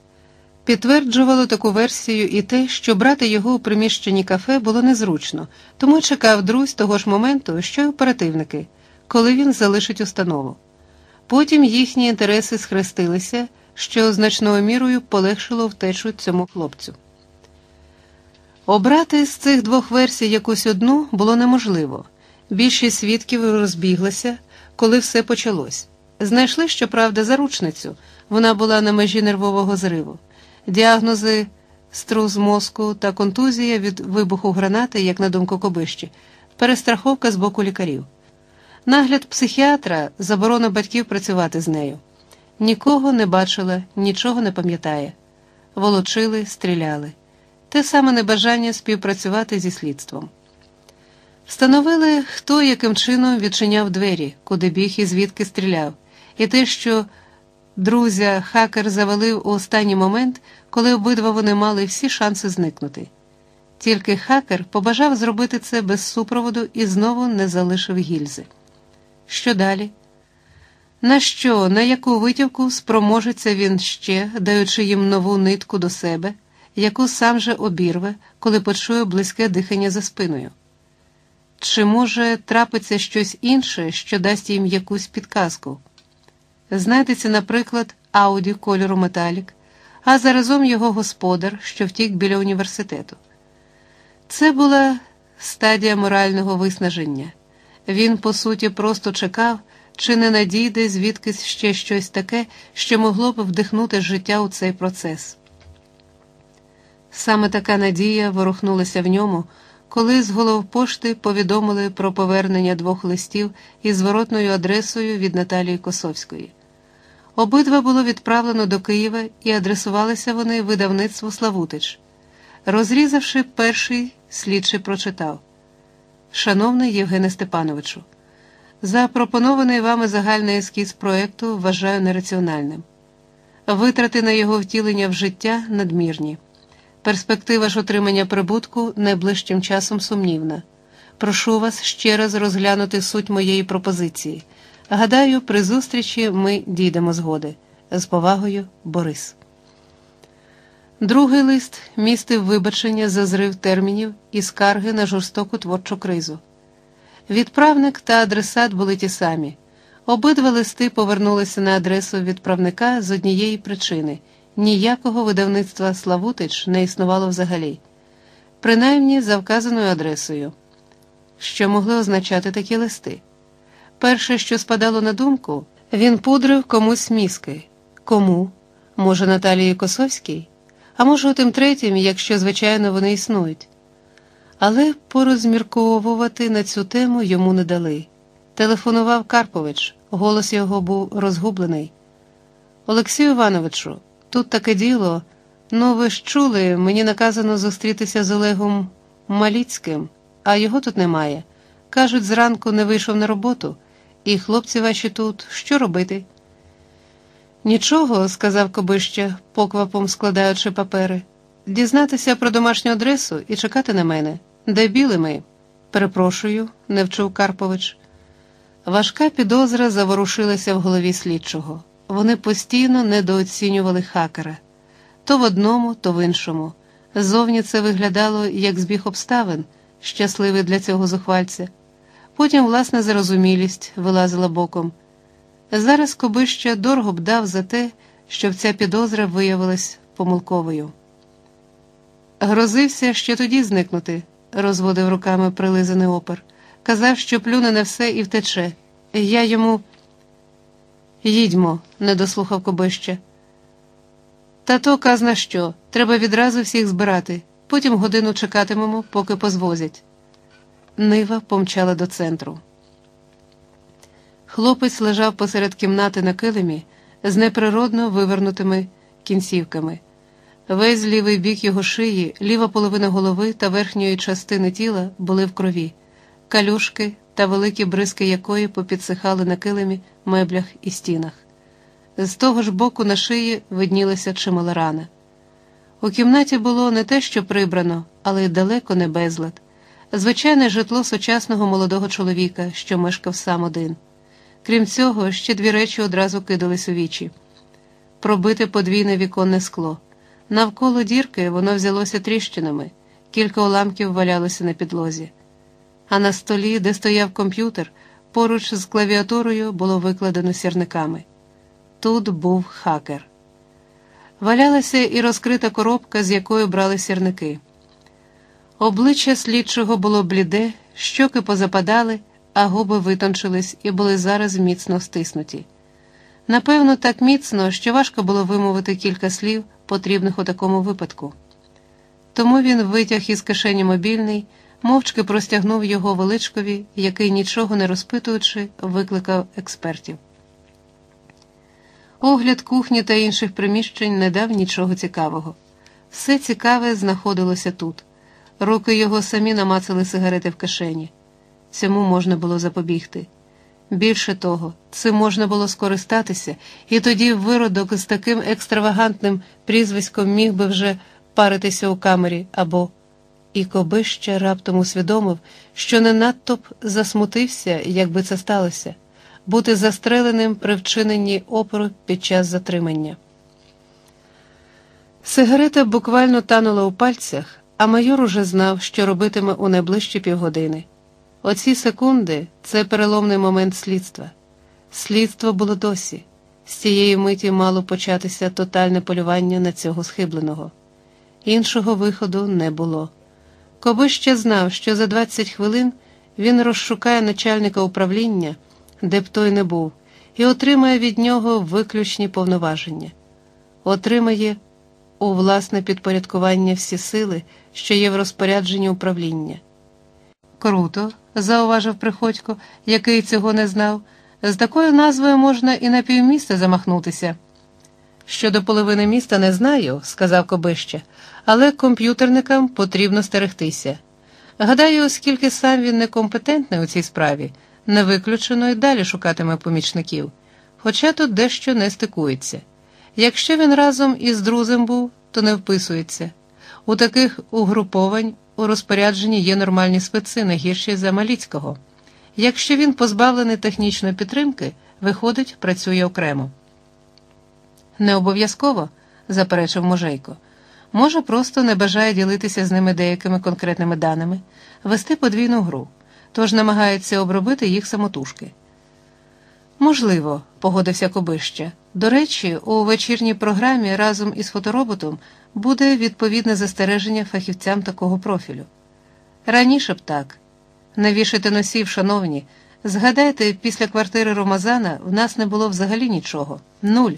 Підтверджувало таку версію і те, що брати його у приміщенні кафе було незручно, тому чекав друзь того ж моменту, що й оперативники, коли він залишить установу. Потім їхні інтереси схрестилися, що значною мірою полегшило втечу цьому хлопцю. Обрати з цих двох версій якусь одну було неможливо. Більшість свідків розбіглася, коли все почалось. Знайшли, щоправда, заручницю, вона була на межі нервового зриву. Діагнози струс мозку та контузія від вибуху гранати, як на думку Кобищі, перестраховка з боку лікарів. Нагляд психіатра, заборона батьків працювати з нею. Нікого не бачила, нічого не пам'ятає. Волочили, стріляли. Те саме небажання співпрацювати зі слідством. Встановили, хто яким чином відчиняв двері, куди біг і звідки стріляв. І те, що друзя хакер завалив у останній момент, коли обидва вони мали всі шанси зникнути. Тільки хакер побажав зробити це без супроводу і знову не залишив гільзи. Що далі? На яку витівку спроможеться він ще, даючи їм нову нитку до себе, яку сам же обірве, коли почує близьке дихання за спиною? Чи, може, трапиться щось інше, що дасть їм якусь підказку? Знайдеться, наприклад, Ауді кольору металік, а заразом його господар, що втік біля університету. Це була стадія морального виснаження. Він, по суті, просто чекав, чи не надійде звідкись ще щось таке, що могло б вдихнути життя у цей процес. Саме така надія ворухнулася в ньому, коли з головпошти повідомили про повернення двох листів із зворотною адресою від Наталії Косовської. Обидва було відправлено до Києва і адресувалися вони видавництву «Славутич». Розрізавши перший, слідчий прочитав. «Шановний Євгене Степановичу, запропонований вами загальний ескіз проєкту вважаю нераціональним. Витрати на його втілення в життя надмірні. Перспектива ж отримання прибутку найближчим часом сумнівна. Прошу вас ще раз розглянути суть моєї пропозиції. Гадаю, при зустрічі ми дійдемо згоди. З повагою, Борис». Другий лист містив вибачення за зрив термінів і скарги на жорстоку творчу кризу. Відправник та адресат були ті самі. Обидва листи повернулися на адресу відправника з однієї причини – ніякого видавництва «Славутич» не існувало взагалі, принаймні за вказаною адресою. Що могли означати такі листи? Перше, що спадало на думку, він пудрив комусь мізки. Кому? Може, Наталії Косовській? А може, у тим третім, якщо, звичайно, вони існують. Але порозмірковувати на цю тему йому не дали. Телефонував Карпович, голос його був розгублений. «Олексію Івановичу, тут таке діло. Ну, ви ж чули, мені наказано зустрітися з Олегом Маліцьким, а його тут немає. Кажуть, зранку не вийшов на роботу, і хлопці ваші тут. Що робити?» «Нічого», – сказав Кобища, поквапом складаючи папери. «Дізнатися про домашню адресу і чекати на мене. Де біли ми?» «Перепрошую», – не вчув Карпович. Важка підозра заворушилася в голові слідчого. Вони постійно недооцінювали хакера. То в одному, то в іншому. Зовні це виглядало як збіг обставин, щасливий для цього зухвальця. Потім власна зарозумілість вилазила боком. Зараз Кобища дорого б дав за те, щоб ця підозра виявилась помилковою. «Грозився ще тоді зникнути», – розводив руками прилизаний опер. «Казав, що плюне на все і втече. Я йому...» «Їдьмо», – не дослухав Кобища. «Та то казна що, треба відразу всіх збирати, потім годину чекатимемо, поки позвозять». Нива помчала до центру. Хлопець лежав посеред кімнати на килимі з неприродно вивернутими кінцівками. Весь лівий бік його шиї, ліва половина голови та верхньої частини тіла були в крові, калюшки та великі бризки якої попідсихали на килимі, меблях і стінах. З того ж боку на шиї виднілася чимала рана. У кімнаті було не те, що прибрано, але й далеко не безлад. Звичайне житло сучасного молодого чоловіка, що мешкав сам один. Крім цього, ще дві речі одразу кидались у вічі. Пробите подвійне віконне скло. Навколо дірки воно взялося тріщинами, кілька уламків валялося на підлозі. А на столі, де стояв комп'ютер, поруч з клавіатурою було викладено сірниками. Тут був хакер. Валялася і розкрита коробка, з якої брали сірники. Обличчя слідчого було бліде, щоки позападали, а губи витончились і були зараз міцно стиснуті. Напевно, так міцно, що важко було вимовити кілька слів, потрібних у такому випадку. Тому він витяг із кишені мобільний, мовчки простягнув його Величкові, який, нічого не розпитуючи, викликав експертів. Огляд кухні та інших приміщень не дав нічого цікавого. Все цікаве знаходилося тут. Руки його самі намацали сигарети в кишені. Цьому можна було запобігти. Більше того, цим можна було скористатися, і тоді виродок з таким екстравагантним прізвиськом міг би вже паритися у камері або... І коби ще раптом усвідомив, що не надто б засмутився, якби це сталося, бути застреленим при вчиненні опору під час затримання. Сигарета буквально танула у пальцях, а майор уже знав, що робитиме у найближчі півгодини. Оці секунди – це переломний момент слідства. Слідство було досі. З цієї миті мало початися тотальне полювання на цього схибленого. Іншого виходу не було. Коби ще знав, що за 20 хвилин він розшукає начальника управління, де б той не був, і отримає від нього виключні повноваження. Отримає у власне підпорядкування всі сили, що є в розпорядженні управління. Круто, зауважив Приходько, який цього не знав, з такою назвою можна і на півміста замахнутися. Щодо половини міста не знаю, сказав Кобища, але комп'ютерникам потрібно стерегтися. Гадаю, оскільки сам він некомпетентний у цій справі, не виключено й далі шукатиме помічників, хоча тут дещо не стикується. Якщо він разом із друзем був, то не вписується. У таких угруповань у розпорядженні є нормальні спеці, не гірші за Маліцького. Якщо він позбавлений технічної підтримки, виходить, працює окремо. Не обов'язково, заперечив Можейко. Може, просто не бажає ділитися з ними деякими конкретними даними, вести подвійну гру, тож намагається обробити їх самотужки. Можливо, погодився Кобища. До речі, у вечірній програмі разом із фотороботом буде відповідне застереження фахівцям такого профілю. Раніше б так. Не вішайте носів, шановні. Згадайте, після квартири Ромазана в нас не було взагалі нічого. 0.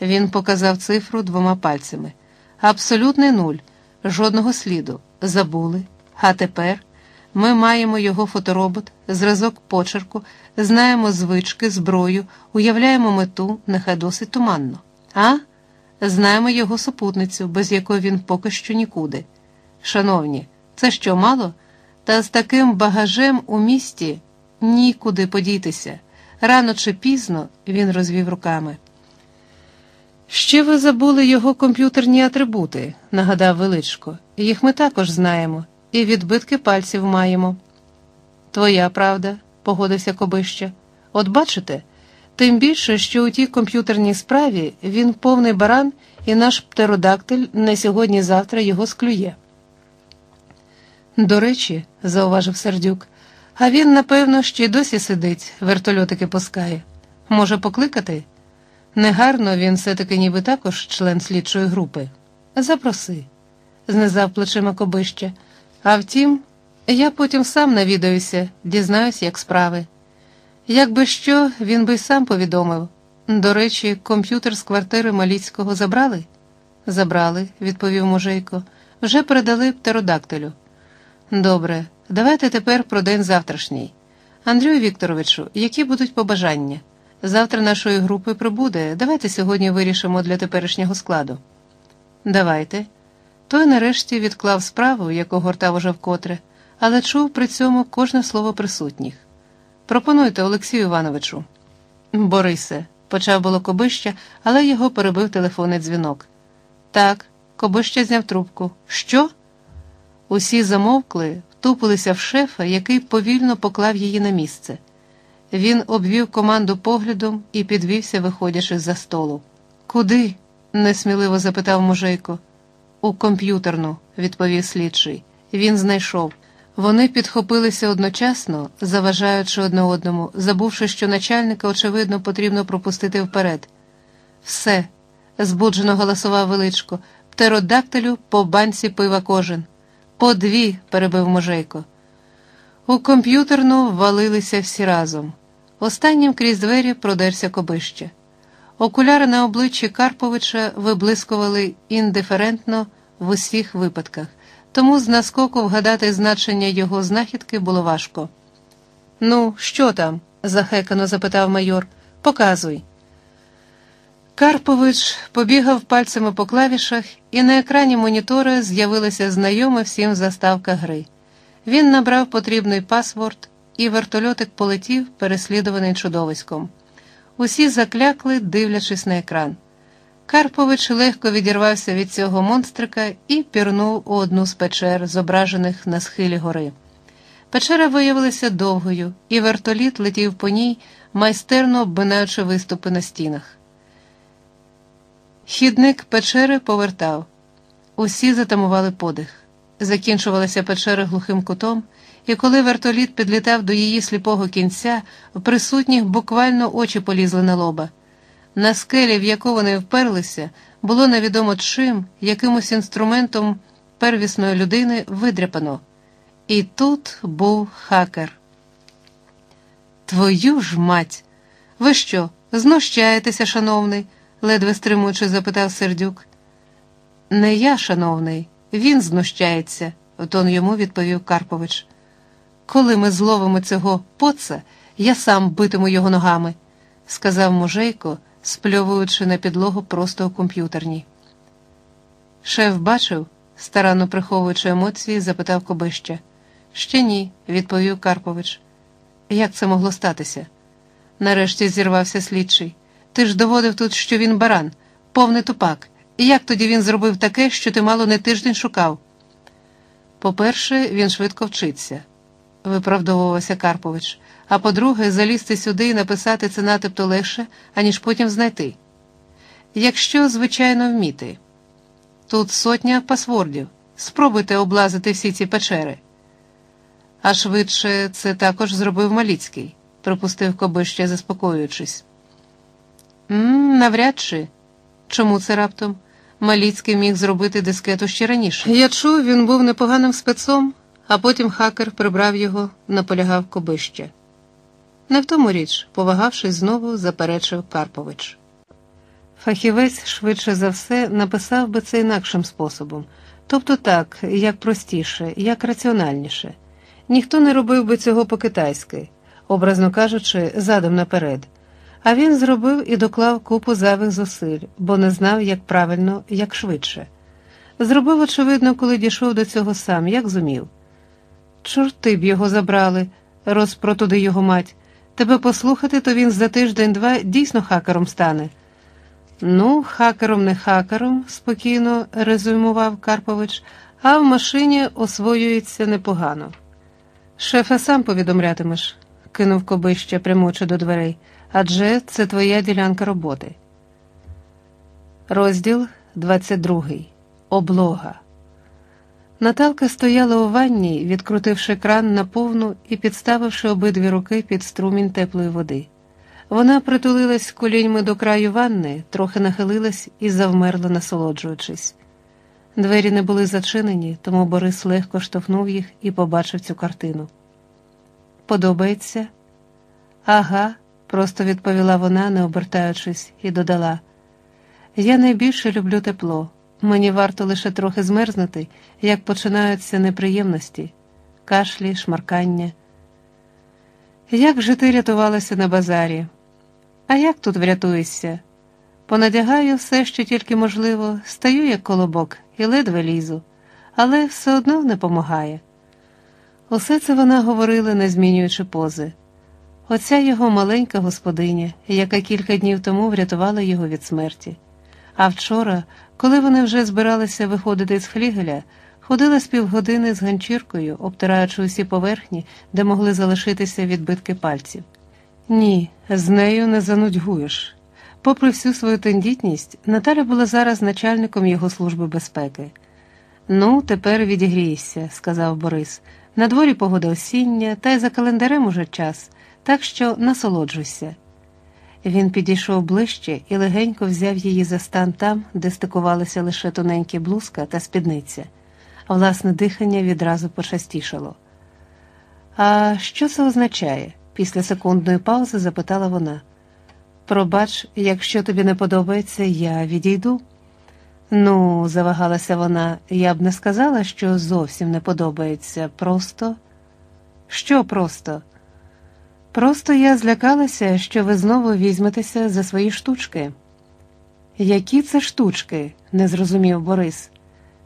Він показав цифру двома пальцями. Абсолютний нуль, жодного сліду. Забули. А тепер ми маємо його фоторобот, зразок почерку, знаємо звички, зброю, уявляємо мету, нехай досить туманно. А? Знаємо його супутницю, без якої він поки що нікуди. Шановні, це що, мало? Та з таким багажем у місті нікуди подітися. Рано чи пізно, він розвів руками. «Ще ви забули його комп'ютерні атрибути», – нагадав Величко. «Їх ми також знаємо, і відбитки пальців маємо». «Твоя правда», – погодився Кобища. «От бачите, тим більше, що у тій комп'ютерній справі він повний баран, і наш птеродактиль не сьогодні-завтра його склює». «До речі», – зауважив Сердюк, – «а він, напевно, ще й досі сидить, вертольотики пускає. Може, покликати?» Негарно, він все-таки ніби також член слідчої групи. Запроси, знизав плечима Кобища. А втім, я потім сам навідаюся, дізнаюсь, як справи. Якби що, він би й сам повідомив. До речі, комп'ютер з квартири Маліцького забрали? Забрали, відповів Можейко. Вже передали птеродактилю. Добре, давайте тепер про день завтрашній. Андрію Вікторовичу, які будуть побажання? Завтра нашої групи прибуде, давайте сьогодні вирішимо для теперішнього складу. Давайте. Той нарешті відклав справу, яку гортав уже вкотре, але чув при цьому кожне слово присутніх. Пропонуйте, Олексію Івановичу. Борисе, почав було Кобища, але його перебив телефонний дзвінок. Так, Кобища зняв трубку. Що? Усі замовкли, втупилися в шефа, який повільно поклав її на місце. Він обвів команду поглядом і підвівся, виходячи з-за столу. «Куди?» – несміливо запитав Мужейко. «У комп'ютерну», – відповів слідчий. Він знайшов. Вони підхопилися одночасно, заважаючи одне одному, забувши, що начальника, очевидно, потрібно пропустити вперед. «Все», – збуджено голосував Величко, – «птеродактилю по банці пива кожен». «По дві», – перебив Мужейко. У комп'ютерну ввалилися всі разом. Останнім крізь двері продерся Кобище. Окуляри на обличчі Карповича виблискували індиферентно в усіх випадках, тому з наскоку вгадати значення його знахідки було важко. «Ну, що там?» – захекано запитав майор. «Показуй». Карпович побігав пальцями по клавішах, і на екрані монітора з'явилася знайома всім заставка гри. Він набрав потрібний пасворд, і вертольотик полетів, переслідуваний чудовиськом. Усі заклякли, дивлячись на екран. Карпович легко відірвався від цього монстрика і пірнув у одну з печер, зображених на схилі гори. Печера виявилася довгою, і вертоліт летів по ній, майстерно обминаючи виступи на стінах. Хідник печери повертав. Усі затамували подих. Закінчувалася печера глухим кутом, і коли вертоліт підлітав до її сліпого кінця, в присутніх буквально очі полізли на лоба. На скелі, в яку вони вперлися, було невідомо чим, якимось інструментом первісної людини видряпано. І тут був хакер. «Твою ж мать! Ви що, знущаєтеся, шановний?» – ледве стримуючи запитав Сердюк. «Не я, шановний. Він знущається», – в тон йому відповів Карпович. «Коли ми зловимо цього поца, я сам битиму його ногами», – сказав Мужейко, спльовуючи на підлогу просто у комп'ютерній. «Шеф бачив?» – старанно приховуючи емоції, запитав Кобища. «Ще ні», – відповів Карпович. «Як це могло статися?» Нарешті зірвався слідчий. «Ти ж доводив тут, що він баран, повний тупак. Як тоді він зробив таке, що ти мало не тиждень шукав?» «По-перше, він швидко вчиться», – виправдовувався Карпович. «А по-друге, залізти сюди і написати це натипто легше, аніж потім знайти. Якщо, звичайно, вміти. Тут сотня пасвордів. Спробуйте облазити всі ці печери». «А швидше це також зробив Маліцький», – припустив Кобища, заспокоюючись. «Навряд чи. Чому це раптом? Маліцький міг зробити дискету ще раніше». «Я чув, він був непоганим спецом, а потім хакер прибрав його», – наполягав Кобище. «Не в тому річ», – повагавшись знову, заперечив Карпович. Фахівець, швидше за все, написав би це інакшим способом. Тобто так, як простіше, як раціональніше. Ніхто не робив би цього по-китайськи, образно кажучи, задом наперед. А він зробив і доклав купу зайвих зусиль, бо не знав, як правильно, як швидше. Зробив, очевидно, коли дійшов до цього сам, як зумів. «Чорти б його забрали, розпротуди його мать. Тебе послухати, то він за тиждень-два дійсно хакером стане». «Ну, хакером не хакером», – спокійно резюмував Карпович, «а в машині освоюється непогано». «Шефа сам повідомлятимеш», – кинув Кобища, прямуючи до дверей. «Адже це твоя ділянка роботи». Розділ 22. Облога. Наталка стояла у ванні, відкрутивши кран наповну і підставивши обидві руки під струмінь теплої води. Вона притулилась коліньми до краю ванни, трохи нахилилась і завмерла, насолоджуючись. Двері не були зачинені, тому Борис легко штовхнув їх і побачив цю картину. «Подобається?» «Ага», – просто відповіла вона, не обертаючись, і додала: «Я найбільше люблю тепло. Мені варто лише трохи змерзнути, як починаються неприємності, кашлі, шмаркання». «Як же ти рятувалася на базарі?» «А як тут врятуєшся? Понадягаю все, що тільки можливо, стаю як колобок і ледве лізу, але все одно не помагає. Усе це вона говорила, не змінюючи пози. Оця його маленька господиня, яка кілька днів тому врятувала його від смерті. А вчора, коли вони вже збиралися виходити з флігеля, ходила з півгодини з ганчіркою, обтираючи усі поверхні, де могли залишитися відбитки пальців. Ні, з нею не занудьгуєш. Попри всю свою тендітність, Наталя була зараз начальником його служби безпеки. «Ну, тепер відігрійся», – сказав Борис. «На дворі погода осіння, та й за календарем уже час, так що насолоджуйся». Він підійшов ближче і легенько взяв її за стан там, де стикувалися лише тоненькі блузка та спідниця. Власне дихання відразу почастішало. «А що це означає?» – після секундної паузи запитала вона. «Пробач, якщо тобі не подобається, я відійду». «Ну, – завагалася вона, – я б не сказала, що зовсім не подобається. Просто...» «Що просто?» «Просто я злякалася, що ви знову візьметеся за свої штучки». «Які це штучки?» – не зрозумів Борис.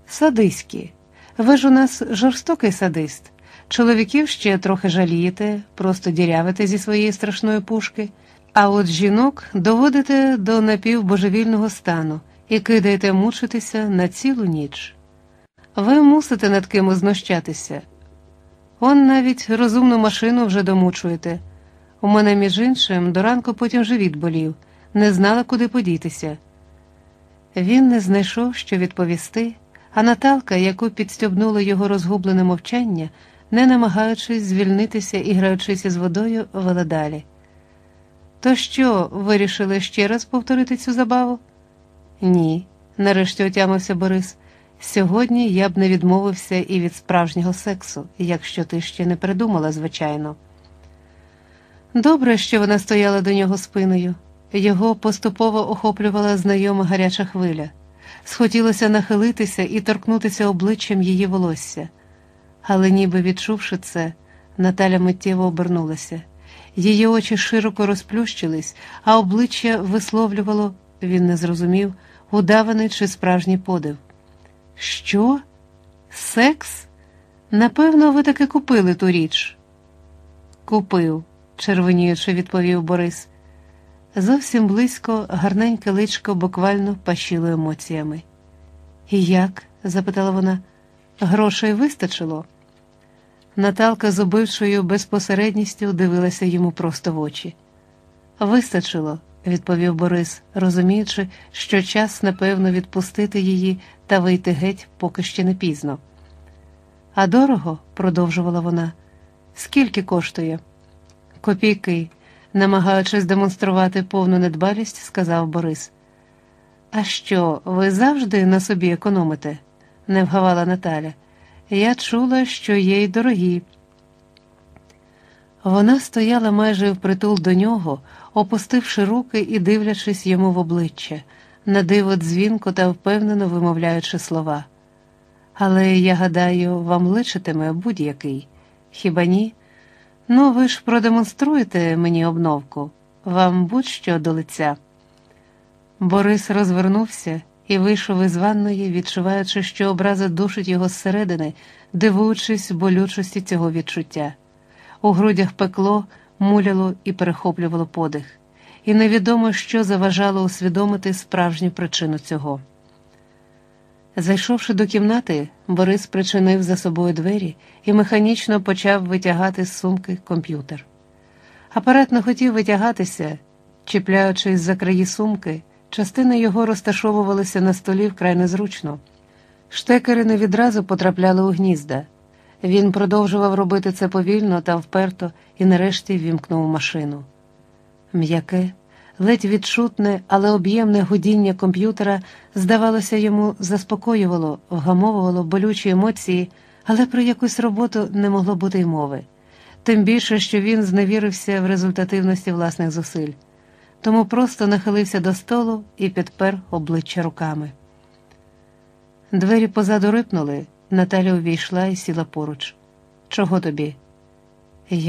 «Садистські. Ви ж у нас жорстокий садист. Чоловіків ще трохи жалієте, просто дірявите зі своєї страшної пушки». А от жінок доводите до напівбожевільного стану і кидаєте мучитися на цілу ніч. Ви мусите над кимось знущатися. Он навіть розумну машину вже домучуєте. У мене, між іншим, до ранку потім живіт болів, не знала, куди подітися. Він не знайшов, що відповісти, а Наталка, яку підстьобнуло його розгублене мовчання, не намагаючись звільнитися і граючись із водою, вела далі. «То що, вирішили ще раз повторити цю забаву?» «Ні», – нарешті отямився Борис, – «сьогодні я б не відмовився і від справжнього сексу, якщо ти ще не придумала, звичайно». Добре, що вона стояла до нього спиною. Його поступово охоплювала знайома гаряча хвиля. Схотілося нахилитися і торкнутися обличчям її волосся. Але ніби відчувши це, Наталя миттєво обернулася. Її очі широко розплющились, а обличчя висловлювало, він не зрозумів, удаваний чи справжній подив. «Що? Секс? Напевно, ви таки купили ту річ». «Купив», – червоніючи відповів Борис. Зовсім близько гарненьке личко буквально пащило емоціями. «І як?» – запитала вона. «Грошей вистачило?» Наталка з убивчою безпосередністю дивилася йому просто в очі. «Вистачило», – відповів Борис, розуміючи, що час, напевно, відпустити її та вийти геть, поки ще не пізно. «А дорого?» – продовжувала вона. «Скільки коштує?» «Копійки», – намагаючись демонструвати повну недбалість, сказав Борис. «А що, ви завжди на собі економите?» – не вгавала Наталя. «Я чула, що є й дорогі». Вона стояла майже впритул до нього, опустивши руки і дивлячись йому в обличчя, на диво дзвінко та впевнено вимовляючи слова. «Але, я гадаю, вам личитиме будь-який. Хіба ні? Ну, ви ж продемонструєте мені обновку. Вам будь-що до лиця». Борис розвернувся і вийшов із ванної, відчуваючи, що образа душить його зсередини, дивуючись болючості цього відчуття. У грудях пекло, муляло і перехоплювало подих. І невідомо, що заважало усвідомити справжню причину цього. Зайшовши до кімнати, Борис причинив за собою двері і механічно почав витягати з сумки комп'ютер. Апарат не хотів витягатися, чіпляючись за краї сумки. Частини його розташовувалися на столі вкрай незручно. Штекери не відразу потрапляли у гнізда. Він продовжував робити це повільно та вперто і нарешті ввімкнув машину. М'яке, ледь відчутне, але об'ємне гудіння комп'ютера, здавалося, йому заспокоювало, вгамовувало болючі емоції, але про якусь роботу не могло бути й мови. Тим більше, що він зневірився в результативності власних зусиль. Тому просто нахилився до столу і підпер обличчя руками. Двері позаду рипнули, Наталя увійшла і сіла поруч. «Чого тобі?» «Я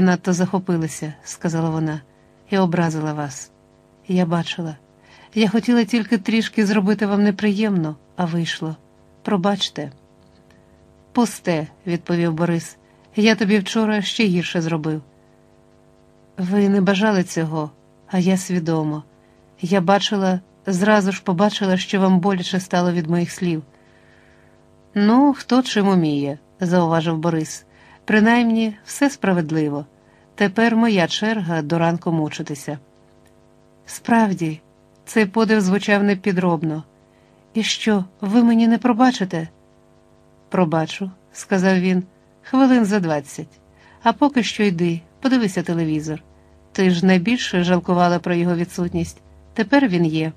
надто захопилася», – сказала вона, – «і образила вас. Я бачила. Я хотіла тільки трішки зробити вам неприємно, а вийшло. Пробачте. Пусте, відповів Борис. Я тобі вчора ще гірше зробив. Ви не бажали цього, а я свідомо. Я бачила, зразу ж побачила, що вам боляче стало від моїх слів. Ну, хто чим уміє, зауважив Борис. Принаймні, все справедливо. Тепер моя черга до ранку мучитися. Справді, цей подив звучав непідробно. І що, ви мені не пробачите? Пробачу, сказав він, хвилин за 20. А поки що йди, подивися телевізор. Ти ж найбільше жалкувала про його відсутність. Тепер він є.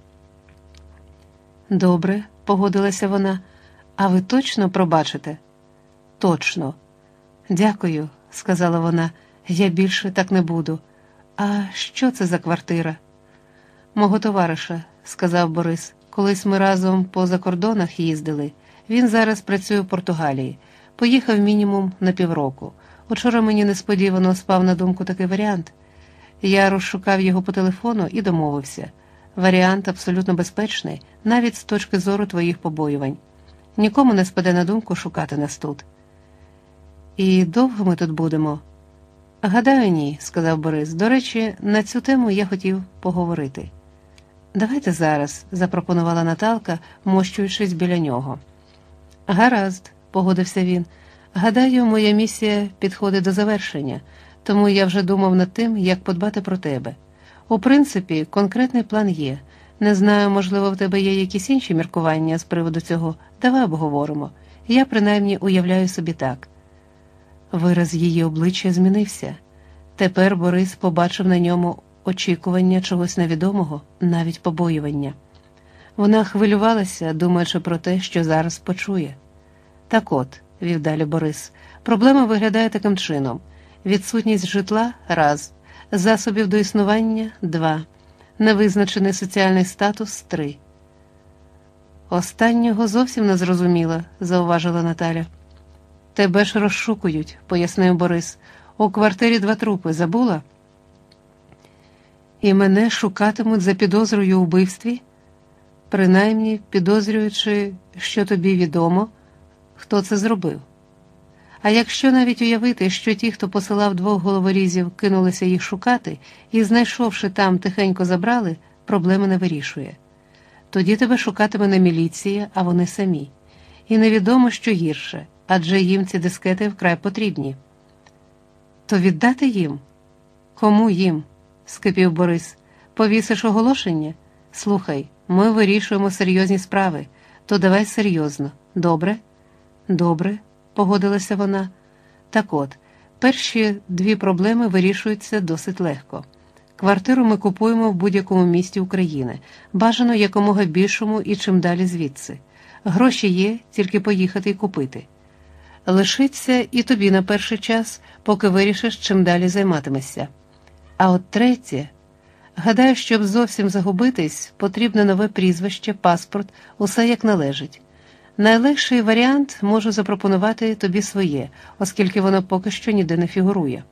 Добре, погодилася вона. А ви точно пробачите? Точно. Дякую, сказала вона. Я більше так не буду. А що це за квартира? Мого товариша, сказав Борис. Колись ми разом по закордонах їздили. Він зараз працює в Португалії. Поїхав мінімум на півроку. Учора мені несподівано спав на думку такий варіант. Я розшукав його по телефону і домовився. Варіант абсолютно безпечний, навіть з точки зору твоїх побоювань. Нікому не спаде на думку шукати нас тут. І довго ми тут будемо? Гадаю, ні, сказав Борис. До речі, на цю тему я хотів поговорити. Давайте зараз, запропонувала Наталка, мощуючись біля нього. Гаразд, погодився він. Гадаю, моя місія підходить до завершення, тому я вже думав над тим, як подбати про тебе. У принципі, конкретний план є. Не знаю, можливо, в тебе є якісь інші міркування з приводу цього. Давай обговоримо. Я, принаймні, уявляю собі так. Вираз її обличчя змінився. Тепер Борис побачив на ньому очікування чогось невідомого, навіть побоювання. Вона хвилювалася, думаючи про те, що зараз почує. Так от, вів далі Борис, проблема виглядає таким чином. Відсутність житла – раз, засобів до існування – два, невизначений соціальний статус – три. Останнього зовсім не зрозуміла, зауважила Наталя. Тебе ж розшукують, пояснив Борис. У квартирі 2 трупи, забула? І мене шукатимуть за підозрою у вбивстві? Принаймні, підозрюючи, що тобі відомо, хто це зробив. А якщо навіть уявити, що ті, хто посилав 2 головорізів, кинулися їх шукати, і, знайшовши там, тихенько забрали, проблеми не вирішує. Тоді тебе шукатиме не міліція, а вони самі. І невідомо, що гірше, адже їм ці дискети вкрай потрібні. То віддати їм? Кому їм? Скипів Борис. Повісиш оголошення? Слухай, ми вирішуємо серйозні справи, то давай серйозно. Добре? Добре, погодилася вона. Так от, перші 2 проблеми вирішуються досить легко. Квартиру ми купуємо в будь-якому місті України, бажано якомога більшому і чим далі звідси. Гроші є, тільки поїхати і купити. Лишиться і тобі на перший час, поки вирішиш, чим далі займатимешся. А от третє. Гадаю, щоб зовсім загубитись, потрібне нове прізвище, паспорт, усе як належить. Найлегший варіант можу запропонувати тобі своє, оскільки воно поки що ніде не фігурує.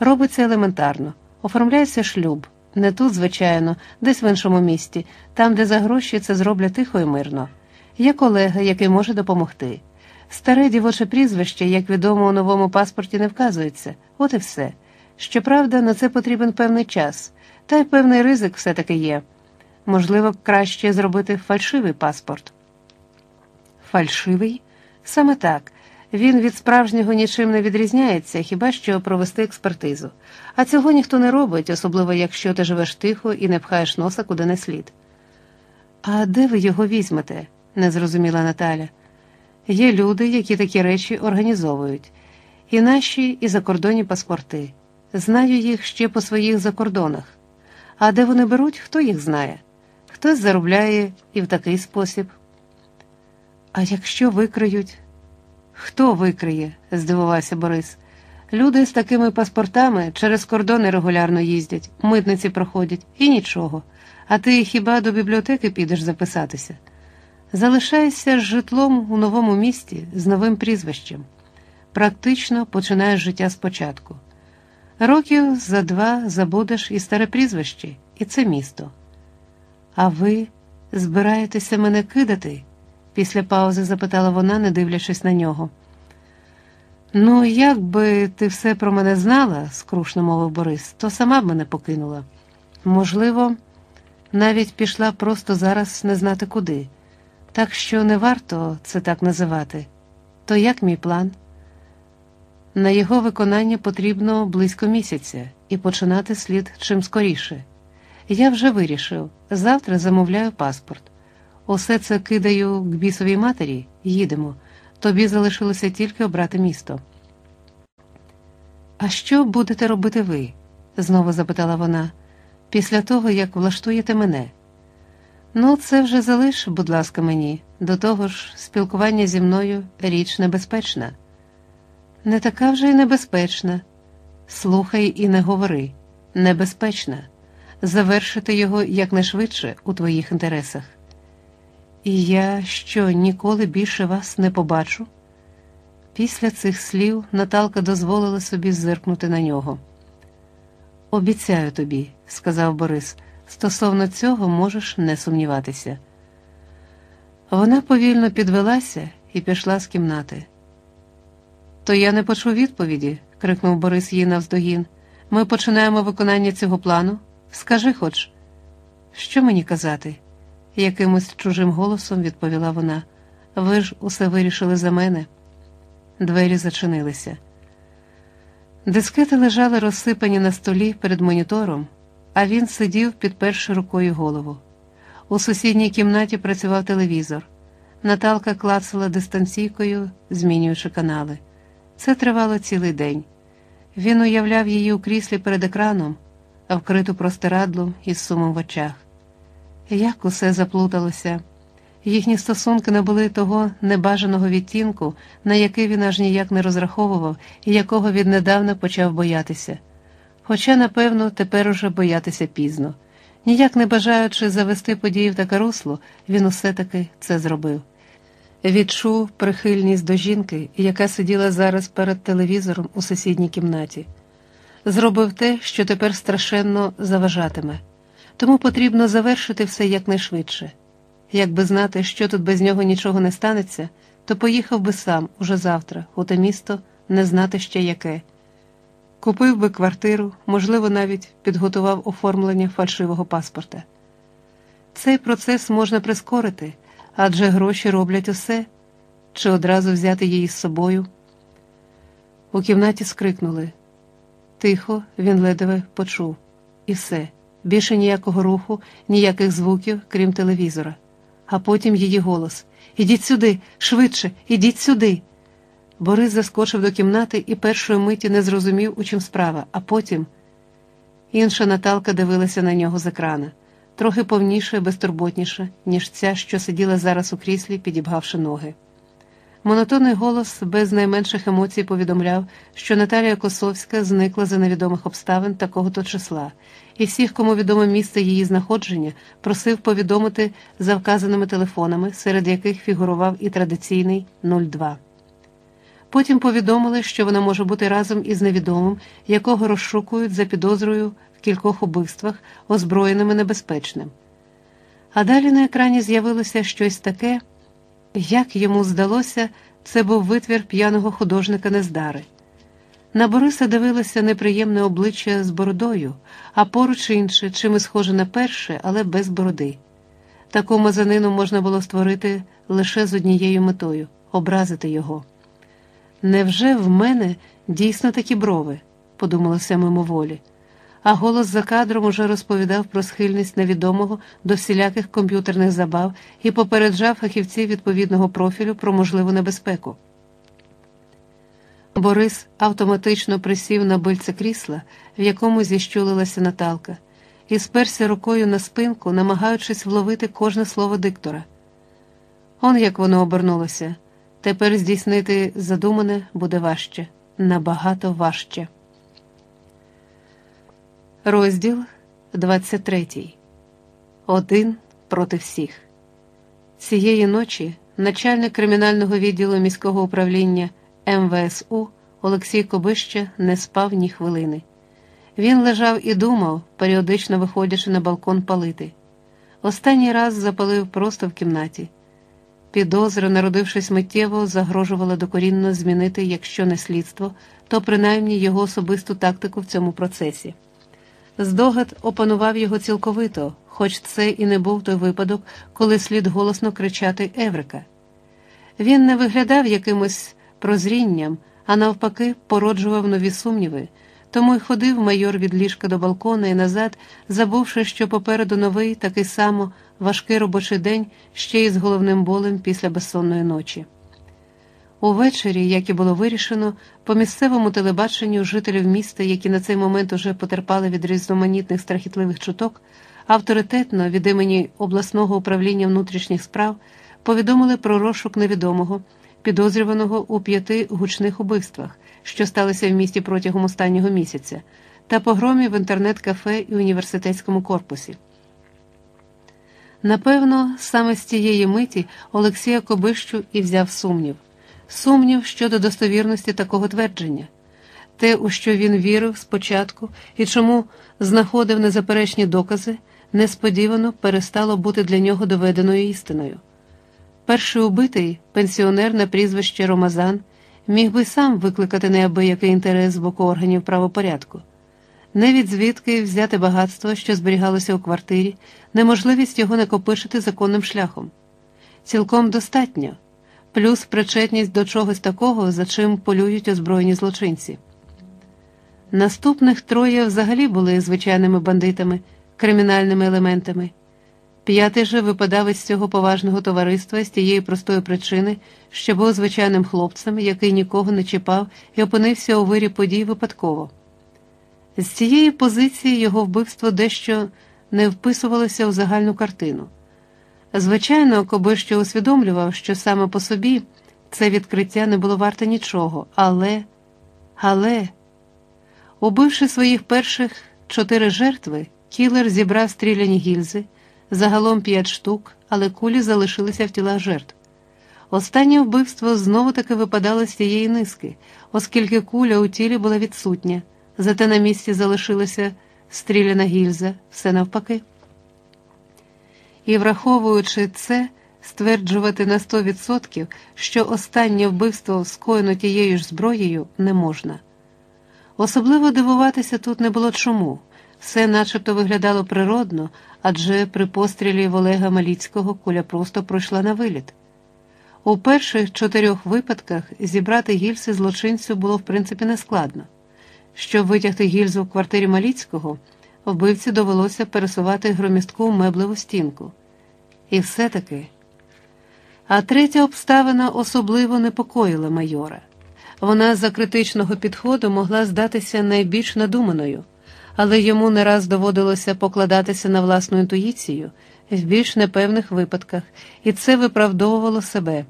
Робиться елементарно. Оформляється шлюб. Не тут, звичайно, десь в іншому місті, там, де за гроші це зроблять тихо і мирно. Є колега, який може допомогти. Старе дівоче прізвище, як відомо, у новому паспорті не вказується. От і все. Щоправда, на це потрібен певний час. Та й певний ризик все-таки є. Можливо, краще зробити фальшивий паспорт. Фальшивий? Саме так. Він від справжнього нічим не відрізняється, хіба що провести експертизу. А цього ніхто не робить, особливо якщо ти живеш тихо і не пхаєш носа куди не слід. А де ви його візьмете? Не зрозуміла Наталя. Є люди, які такі речі організовують. І наші, і закордонні паспорти. Знаю їх ще по своїх закордонах. А де вони беруть, хто їх знає. Хтось заробляє і в такий спосіб. А якщо викриють? Хто викриє? Здивувався Борис. Люди з такими паспортами через кордони регулярно їздять, митниці проходять і нічого. А ти хіба до бібліотеки підеш записатися? Залишаєшся з житлом у новому місті з новим прізвищем. Практично починаєш життя спочатку. Років за 2 забудеш і старе прізвище, і це місто. А ви збираєтеся мене кидати? Після паузи запитала вона, не дивлячись на нього. Ну, якби ти все про мене знала, скрушно мовив Борис, то сама б мене покинула. Можливо, навіть пішла просто зараз не знати куди. Так що не варто це так називати. То як мій план? На його виконання потрібно близько місяця, і починати слід чим скоріше. Я вже вирішив, завтра замовляю паспорт. Усе це кидаю к бісовій матері, їдемо. Тобі залишилося тільки обрати місто. А що будете робити ви? Знову запитала вона. Після того, як влаштуєте мене. Ну, це вже залиш, будь ласка, мені. До того ж, спілкування зі мною річ небезпечна. Не така вже й небезпечна. Слухай і не говори. Небезпечна. Завершити його якнайшвидше у твоїх інтересах. І я що, ніколи більше вас не побачу? Після цих слів Наталка дозволила собі зиркнути на нього. Обіцяю тобі, сказав Борис, стосовно цього можеш не сумніватися. Вона повільно підвелася і пішла з кімнати. То я не почув відповіді, крикнув Борис їй навздогін. Ми починаємо виконання цього плану. Скажи хоч. Що мені казати? Якимось чужим голосом відповіла вона. Ви ж усе вирішили за мене. Двері зачинилися. Дискети лежали розсипані на столі перед монітором, а він сидів, підперши рукою голову. У сусідній кімнаті працював телевізор. Наталка клацала дистанційкою, змінюючи канали. Це тривало цілий день. Він уявляв її у кріслі перед екраном, вкриту простирадлом із сумом в очах. Як усе заплуталося. Їхні стосунки набули того небажаного відтінку, на який він аж ніяк не розраховував і якого віднедавна почав боятися. Хоча, напевно, тепер уже боятися пізно. Ніяк не бажаючи завести події в таке русло, він усе-таки це зробив. Відчув прихильність до жінки, яка сиділа зараз перед телевізором у сусідній кімнаті. Зробив те, що тепер страшенно заважатиме. Тому потрібно завершити все якнайшвидше. Якби знати, що тут без нього нічого не станеться, то поїхав би сам уже завтра у те місто, не знати ще яке. Купив би квартиру, можливо, навіть підготував оформлення фальшивого паспорта. Цей процес можна прискорити, адже гроші роблять усе. Чи одразу взяти її з собою? У кімнаті скрикнули. Тихо, він ледве почув. І все. Більше ніякого руху, ніяких звуків, крім телевізора. А потім її голос. «Ідіть сюди! Швидше! Ідіть сюди!» Борис заскочив до кімнати і першої миті не зрозумів, у чим справа, а потім... Інша Наталка дивилася на нього з екрана. Трохи повніше, безтурботніше, ніж ця, що сиділа зараз у кріслі, підібгавши ноги. Монотонний голос без найменших емоцій повідомляв, що Наталія Косовська зникла за невідомих обставин такого-то числа, і всіх, кому відоме місце її знаходження, просив повідомити за вказаними телефонами, серед яких фігурував і традиційний 02. Потім повідомили, що вона може бути разом із невідомим, якого розшукують за підозрою в кількох убивствах, озброєним і небезпечним. А далі на екрані з'явилося щось таке, як йому здалося, це був витвір п'яного художника Нездари. На Бориса дивилося неприємне обличчя з бородою, а поруч інше, чим і схоже на перше, але без бороди. Таку мазанину можна було створити лише з однією метою – образити його. «Невже в мене дійсно такі брови?» – подумалося мимоволі. А голос за кадром уже розповідав про схильність невідомого до всіляких комп'ютерних забав і попереджав фахівців відповідного профілю про можливу небезпеку. Борис автоматично присів на бильце крісла, в якому зіщулилася Наталка, і сперся рукою на спинку, намагаючись вловити кожне слово диктора. Он як воно обернулося. Тепер здійснити задумане буде важче. Набагато важче. Розділ 23. Один проти всіх. Цієї ночі начальник кримінального відділу міського управління МВСУ Олексій Кобища не спав ні хвилини. Він лежав і думав, періодично виходячи на балкон палити. Останній раз запалив просто в кімнаті. Підозра, народившись миттєво, загрожувала докорінно змінити, якщо не слідство, то принаймні його особисту тактику в цьому процесі. Здогад опанував його цілковито, хоч це і не був той випадок, коли слід голосно кричати «Еврика!». Він не виглядав якимось прозрінням, а навпаки породжував нові сумніви, тому й ходив майор від ліжка до балкона і назад, забувши, що попереду новий, такий само, важкий робочий день, ще й з головним болем після безсонної ночі. Увечері, як і було вирішено, по місцевому телебаченню жителів міста, які на цей момент уже потерпали від різноманітних страхітливих чуток, авторитетно від імені обласного управління внутрішніх справ повідомили про розшук невідомого, підозрюваного у 5 гучних убивствах, що сталися в місті протягом останнього місяця, та погромі в інтернет-кафе і університетському корпусі. Напевно, саме з цієї миті Олексія Кобищу і взяв сумнів. Сумнів щодо достовірності такого твердження. Те, у що він вірив спочатку і чому знаходив незаперечні докази, несподівано перестало бути для нього доведеною істиною. Перший убитий, пенсіонер на прізвище Ромазан, міг би сам викликати неабиякий інтерес з боку органів правопорядку. Не від звідки взяти багатство, що зберігалося у квартирі, неможливість його накопичити законним шляхом. Цілком достатньо. Плюс причетність до чогось такого, за чим полюють озброєні злочинці. Наступних 3 взагалі були звичайними бандитами, кримінальними елементами. 5-й же випадав із цього поважного товариства з тієї простої причини, що був звичайним хлопцем, який нікого не чіпав і опинився у вирі подій випадково. З цієї позиції його вбивство дещо не вписувалося у загальну картину. Звичайно, Кобища усвідомлював, що саме по собі це відкриття не було варте нічого, але... Убивши своїх перших 4 жертви, кілер зібрав стріляні гільзи, загалом 5 штук, але кулі залишилися в тілах жертв. Останнє вбивство знову-таки випадало з цієї низки, оскільки куля у тілі була відсутня, зате на місці залишилася стріляна гільза, все навпаки. І враховуючи це, стверджувати на 100%, що останнє вбивство скоєно тією ж зброєю, не можна. Особливо дивуватися тут не було чому. Все начебто виглядало природно, адже при пострілі в Олега Маліцького куля просто пройшла на виліт. У перших 4 випадках зібрати гільзи злочинцю було в принципі нескладно. Щоб витягти гільзу в квартирі Маліцького, вбивці довелося пересувати громістку меблеву стінку. І все-таки. А 3-я обставина особливо непокоїла майора. Вона за критичного підходу могла здатися найбільш надуманою, але йому не раз доводилося покладатися на власну інтуїцію в більш непевних випадках, і це виправдовувало себе.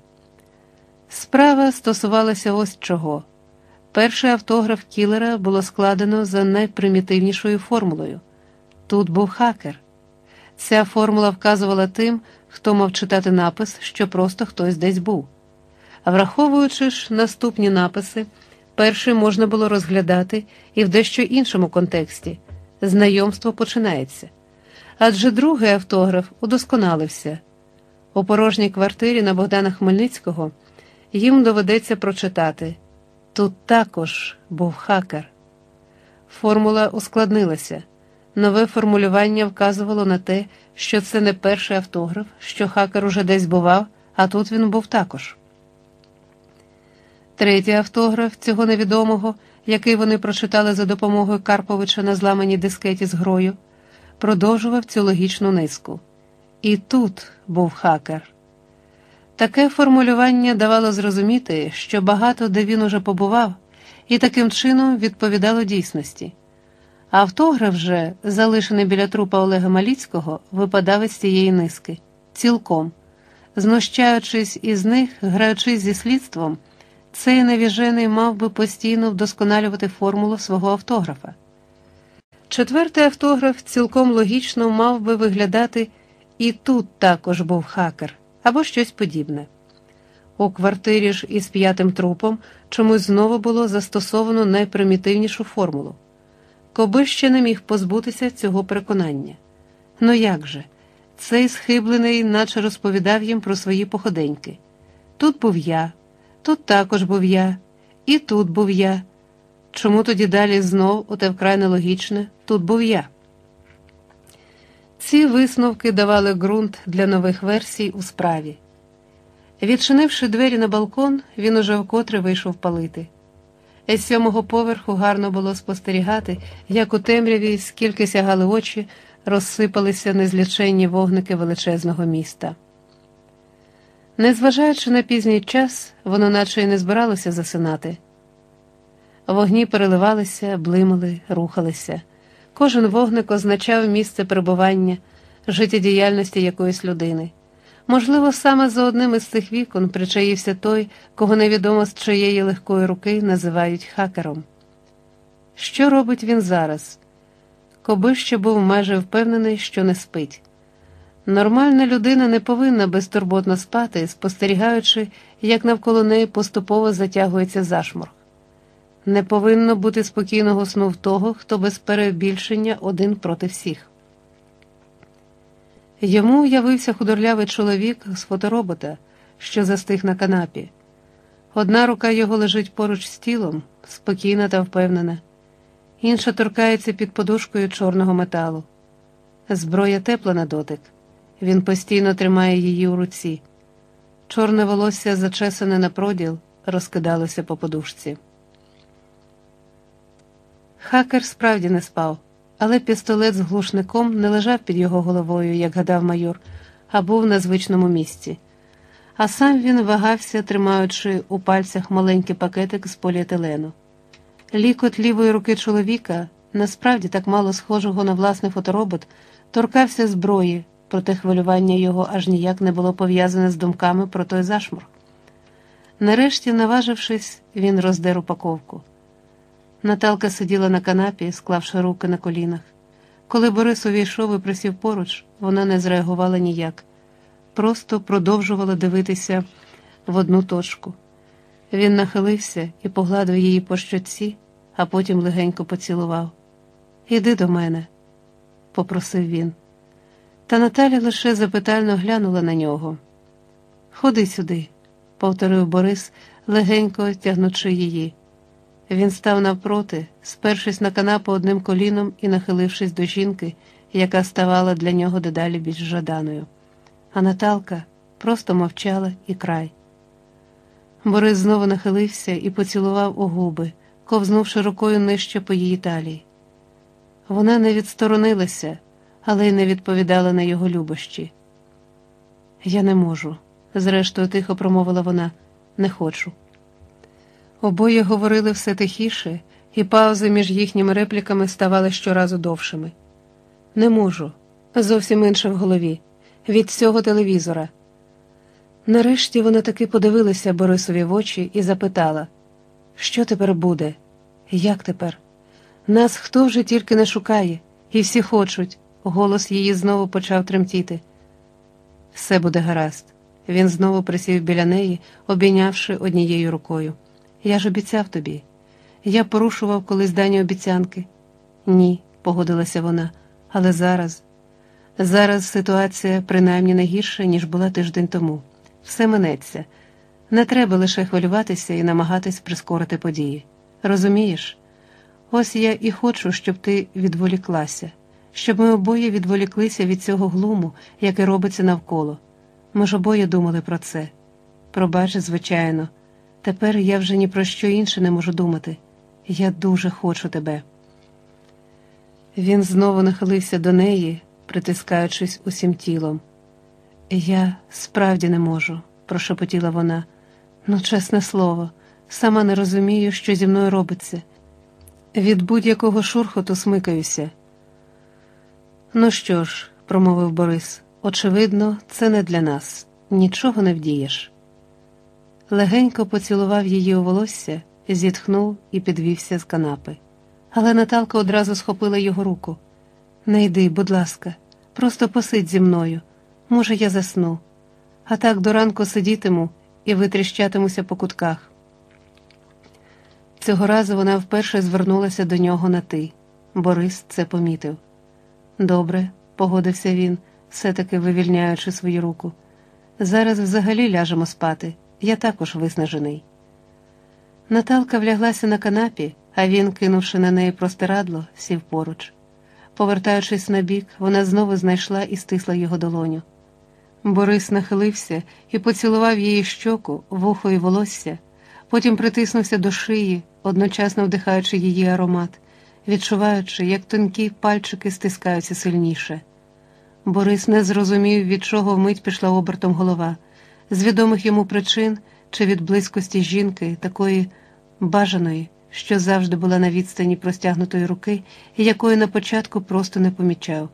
Справа стосувалася ось чого. Перший автограф кілера було складено за найпримітивнішою формулою. Тут був хакер. Ця формула вказувала тим, хто мав читати напис, що просто хтось десь був. А враховуючи ж наступні написи, перший можна було розглядати і в дещо іншому контексті. Знайомство починається. Адже другий автограф удосконалився. У порожній квартирі на Богдана Хмельницького їм доведеться прочитати. Тут також був хакер. Формула ускладнилася. Нове формулювання вказувало на те, що це не перший автограф, що хакер уже десь бував, а тут він був також. 3-й автограф цього невідомого, який вони прочитали за допомогою Карповича на зламаній дискеті з грою, продовжував цю логічну низку. І тут був хакер. Таке формулювання давало зрозуміти, що багато де він уже побував, і таким чином відповідало дійсності. Автограф же, залишений біля трупа Олега Маліцького, випадав із цієї низки. Цілком. Знущаючись із них, граючись зі слідством, цей невіжений мав би постійно вдосконалювати формулу свого автографа. 4-й автограф цілком логічно мав би виглядати «і тут також був хакер» або щось подібне. У квартирі ж із 5-м трупом чомусь знову було застосовано найпримітивнішу формулу. Кобища не міг позбутися цього переконання. Ну як же, Цей схиблений наче розповідав їм про свої походеньки. Тут був я, тут також був я, і тут був я. Чому тоді далі знов, оте вкрай нелогічне, тут був я? Ці висновки давали ґрунт для нових версій у справі. Відчинивши двері на балкон, він уже вкотре вийшов палити. З сьомого поверху гарно було спостерігати, як у темряві, скільки сягали очі, розсипалися незліченні вогники величезного міста. Незважаючи на пізній час, воно наче й не збиралося засинати. Вогні переливалися, блимали, рухалися. Кожен вогник означав місце перебування, життєдіяльності якоїсь людини. Можливо, саме за одним із цих вікон причаївся той, кого невідомо з чиєї легкої руки називають хакером. Що робить він зараз? Коби ще був майже впевнений, що не спить. Нормальна людина не повинна безтурботно спати, спостерігаючи, як навколо неї поступово затягується зашморг. Не повинно бути спокійного сну в того, хто без перебільшення один проти всіх. Йому уявився худорлявий чоловік з фоторобота, що застиг на канапі. Одна рука його лежить поруч з тілом, спокійна та впевнена. Інша торкається під подушкою чорного металу. Зброя тепла на дотик. Він постійно тримає її у руці. Чорне волосся, зачесане на проділ, розкидалося по подушці. Хакер справді не спав, але пістолет з глушником не лежав під його головою, як гадав майор, а був на звичному місці. А сам він вагався, тримаючи у пальцях маленький пакетик з поліетилену. Лікоть лівої руки чоловіка, насправді так мало схожого на власний фоторобот, торкався зброї, проте хвилювання його аж ніяк не було пов'язане з думками про той зашморг. Нарешті, наважившись, він роздер упаковку. Наталка сиділа на канапі, склавши руки на колінах. Коли Борис увійшов і присів поруч, вона не зреагувала ніяк. Просто продовжувала дивитися в одну точку. Він нахилився і погладив її по щоці, а потім легенько поцілував. «Іди до мене», – попросив він. Та Наталя лише запитально глянула на нього. «Ходи сюди», – повторив Борис, легенько тягнучи її. Він став навпроти, спершись на канапу одним коліном і нахилившись до жінки, яка ставала для нього дедалі більш жаданою. А Наталка просто мовчала і край. Борис знову нахилився і поцілував у губи, ковзнувши рукою нижче по її талії. Вона не відсторонилася, але й не відповідала на його любощі. «Я не можу», – зрештою тихо промовила вона, – «не хочу». Обоє говорили все тихіше, і паузи між їхніми репліками ставали щоразу довшими. «Не можу», зовсім інше в голові, від цього телевізора. Нарешті вона таки подивилася Борисові в очі і запитала, «Що тепер буде? Як тепер? Нас хто вже тільки не шукає, і всі хочуть», голос її знову почав тремтіти. «Все буде гаразд», він знову присів біля неї, обійнявши однією рукою. «Я ж обіцяв тобі. Я порушував колись дані обіцянки». «Ні», – погодилася вона, – «але зараз. Зараз ситуація принаймні не гірша, ніж була тиждень тому. Все минеться. Не треба лише хвилюватися і намагатись прискорити події. Розумієш? Ось я і хочу, щоб ти відволіклася. Щоб ми обоє відволіклися від цього глуму, який робиться навколо. Ми ж обоє думали про це. Пробач, звичайно. Тепер я вже ні про що інше не можу думати. Я дуже хочу тебе». Він знову нахилився до неї, притискаючись усім тілом. «Я справді не можу», – прошепотіла вона. «Ну, чесне слово, сама не розумію, що зі мною робиться. Від будь-якого шурхоту смикаюся». «Ну що ж», – промовив Борис, – «очевидно, це не для нас. Нічого не вдієш». Легенько поцілував її у волосся, зітхнув і підвівся з канапи. Але Наталка одразу схопила його руку. «Не йди, будь ласка, просто посидь зі мною. Може, я засну. А так до ранку сидітиму і витріщатимуся по кутках». Цього разу вона вперше звернулася до нього на «ти». Борис це помітив. «Добре», – погодився він, все-таки вивільняючи свою руку. Зараз взагалі ляжемо спати, я також виснажений. Наталка вляглася на канапі, а він, кинувши на неї простирадло, сів поруч. Повертаючись на бік, вона знову знайшла і стисла його долоню. Борис нахилився і поцілував її щоку, вухо і волосся, потім притиснувся до шиї, одночасно вдихаючи її аромат, відчуваючи, як тонкі пальчики стискаються сильніше. Борис не зрозумів, від чого вмить пішла обертом голова, з відомих йому причин чи від близькості жінки, такої бажаної, що завжди була на відстані простягнутої руки і якої на початку просто не помічав.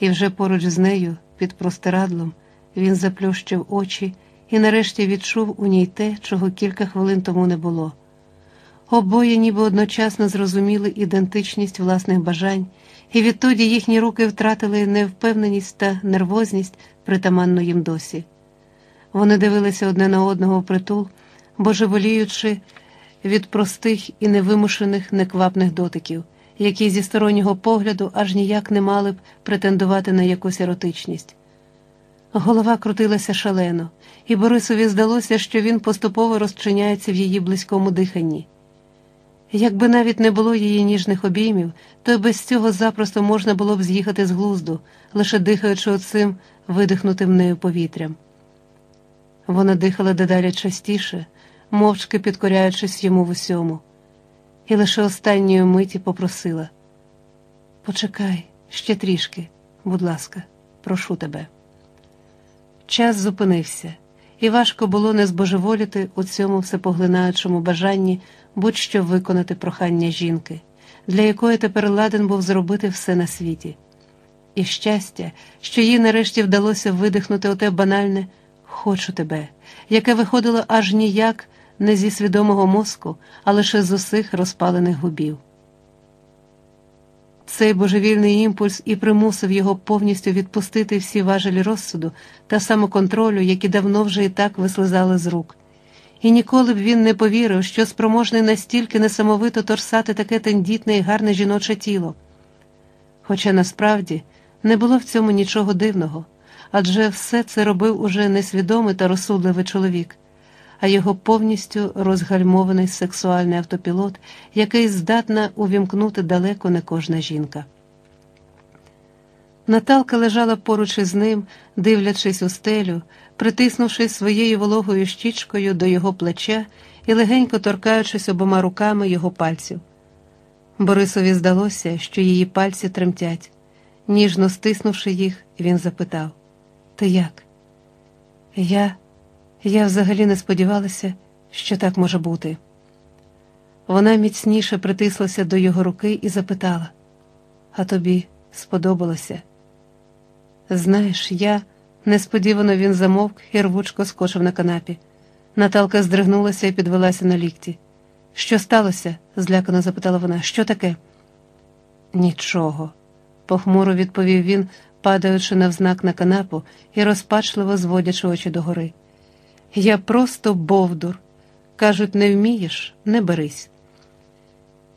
І вже поруч з нею, під простирадлом, він заплющив очі і нарешті відчув у ній те, чого кілька хвилин тому не було. Обоє ніби одночасно зрозуміли ідентичність власних бажань, і відтоді їхні руки втратили невпевненість та нервозність, притаманну їм досі. Вони дивилися одне на одного впритул, божеволіючи від простих і невимушених неквапних дотиків, які зі стороннього погляду аж ніяк не мали б претендувати на якусь еротичність. Голова крутилася шалено, і Борисові здалося, що він поступово розчиняється в її близькому диханні. Якби навіть не було її ніжних обіймів, то й без цього запросто можна було б з'їхати з глузду, лише дихаючи оцим видихнутим нею повітрям. Вона дихала дедалі частіше, мовчки підкоряючись йому в усьому. І лише останньої миті попросила: «Почекай, ще трішки, будь ласка, прошу тебе». Час зупинився, і важко було не збожеволіти у цьому всепоглинаючому бажанні будь-що виконати прохання жінки, для якої тепер ладен був зробити все на світі. І щастя, що їй нарешті вдалося видихнути оте банальне «хочу тебе», яке виходило аж ніяк не зі свідомого мозку, а лише з усіх розпалених губів. Цей божевільний імпульс і примусив його повністю відпустити всі важелі розсуду та самоконтролю, які давно вже і так вислизали з рук. І ніколи б він не повірив, що спроможний настільки несамовито торсати таке тендітне і гарне жіноче тіло. Хоча насправді не було в цьому нічого дивного, адже все це робив уже несвідомий та розсудливий чоловік, а його повністю розгальмований сексуальний автопілот, який здатна увімкнути далеко не кожна жінка. Наталка лежала поруч із ним, дивлячись у стелю, притиснувшись своєю вологою щічкою до його плеча і легенько торкаючись обома руками його пальців. Борисові здалося, що її пальці тремтять. Ніжно стиснувши їх, він запитав: «Ти як?» Я взагалі не сподівалася, що так може бути». Вона міцніше притислася до його руки і запитала: «А тобі сподобалося?» «Знаєш, я...» Несподівано він замовк і рвучко скочив на канапі. Наталка здригнулася і підвелася на лікті. «Що сталося?» – злякано запитала вона. «Що таке?» «Нічого», – похмуро відповів він, падаючи навзнак на канапу і розпачливо зводячи очі догори. «Я просто бовдур. Кажуть, не вмієш – не берись».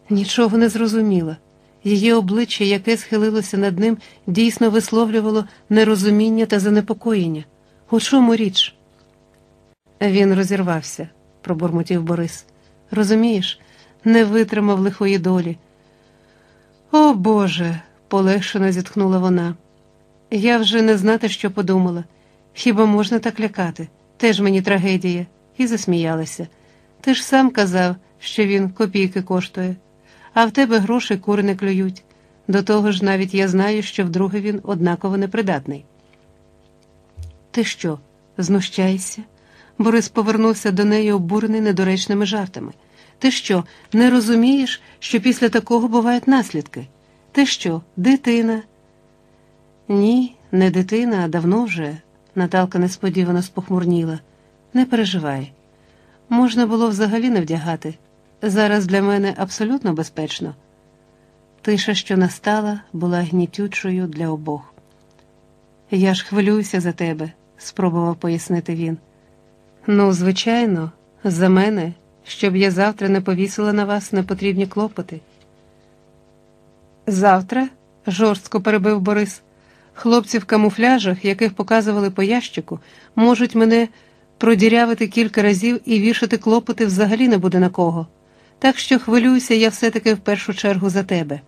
Нічого не зрозуміла. Її обличчя, яке схилилося над ним, дійсно висловлювало нерозуміння та занепокоєння. «У чому річ?» «Він розірвався», – пробурмотів Борис. «Розумієш, не витримав лихої долі». «О, Боже!» – полегшено зітхнула вона. «Я вже не знати, що подумала. Хіба можна так лякати? Теж мені трагедія». І засміялася. «Ти ж сам казав, що він копійки коштує. А в тебе гроші кури не клюють. До того ж, навіть я знаю, що вдруге він однаково непридатний». «Ти що, знущаєшся?» Борис повернувся до неї обурений недоречними жартами. «Ти що, не розумієш, що після такого бувають наслідки? Ти що, дитина?» «Ні, не дитина, а давно вже», – Наталка несподівано спохмурніла. «Не переживай. Можна було взагалі не вдягати. Зараз для мене абсолютно безпечно». Тиша, що настала, була гнітючою для обох. «Я ж хвилююся за тебе», – спробував пояснити він. «Ну, звичайно, за мене, щоб я завтра не повісила на вас непотрібні клопоти». «Завтра?» – жорстко перебив Борис. Хлопці в камуфляжах, яких показували по ящику, можуть мене продірявити кілька разів і вішати клопоти взагалі не буде на кого. Так що хвилююся я все-таки в першу чергу за тебе.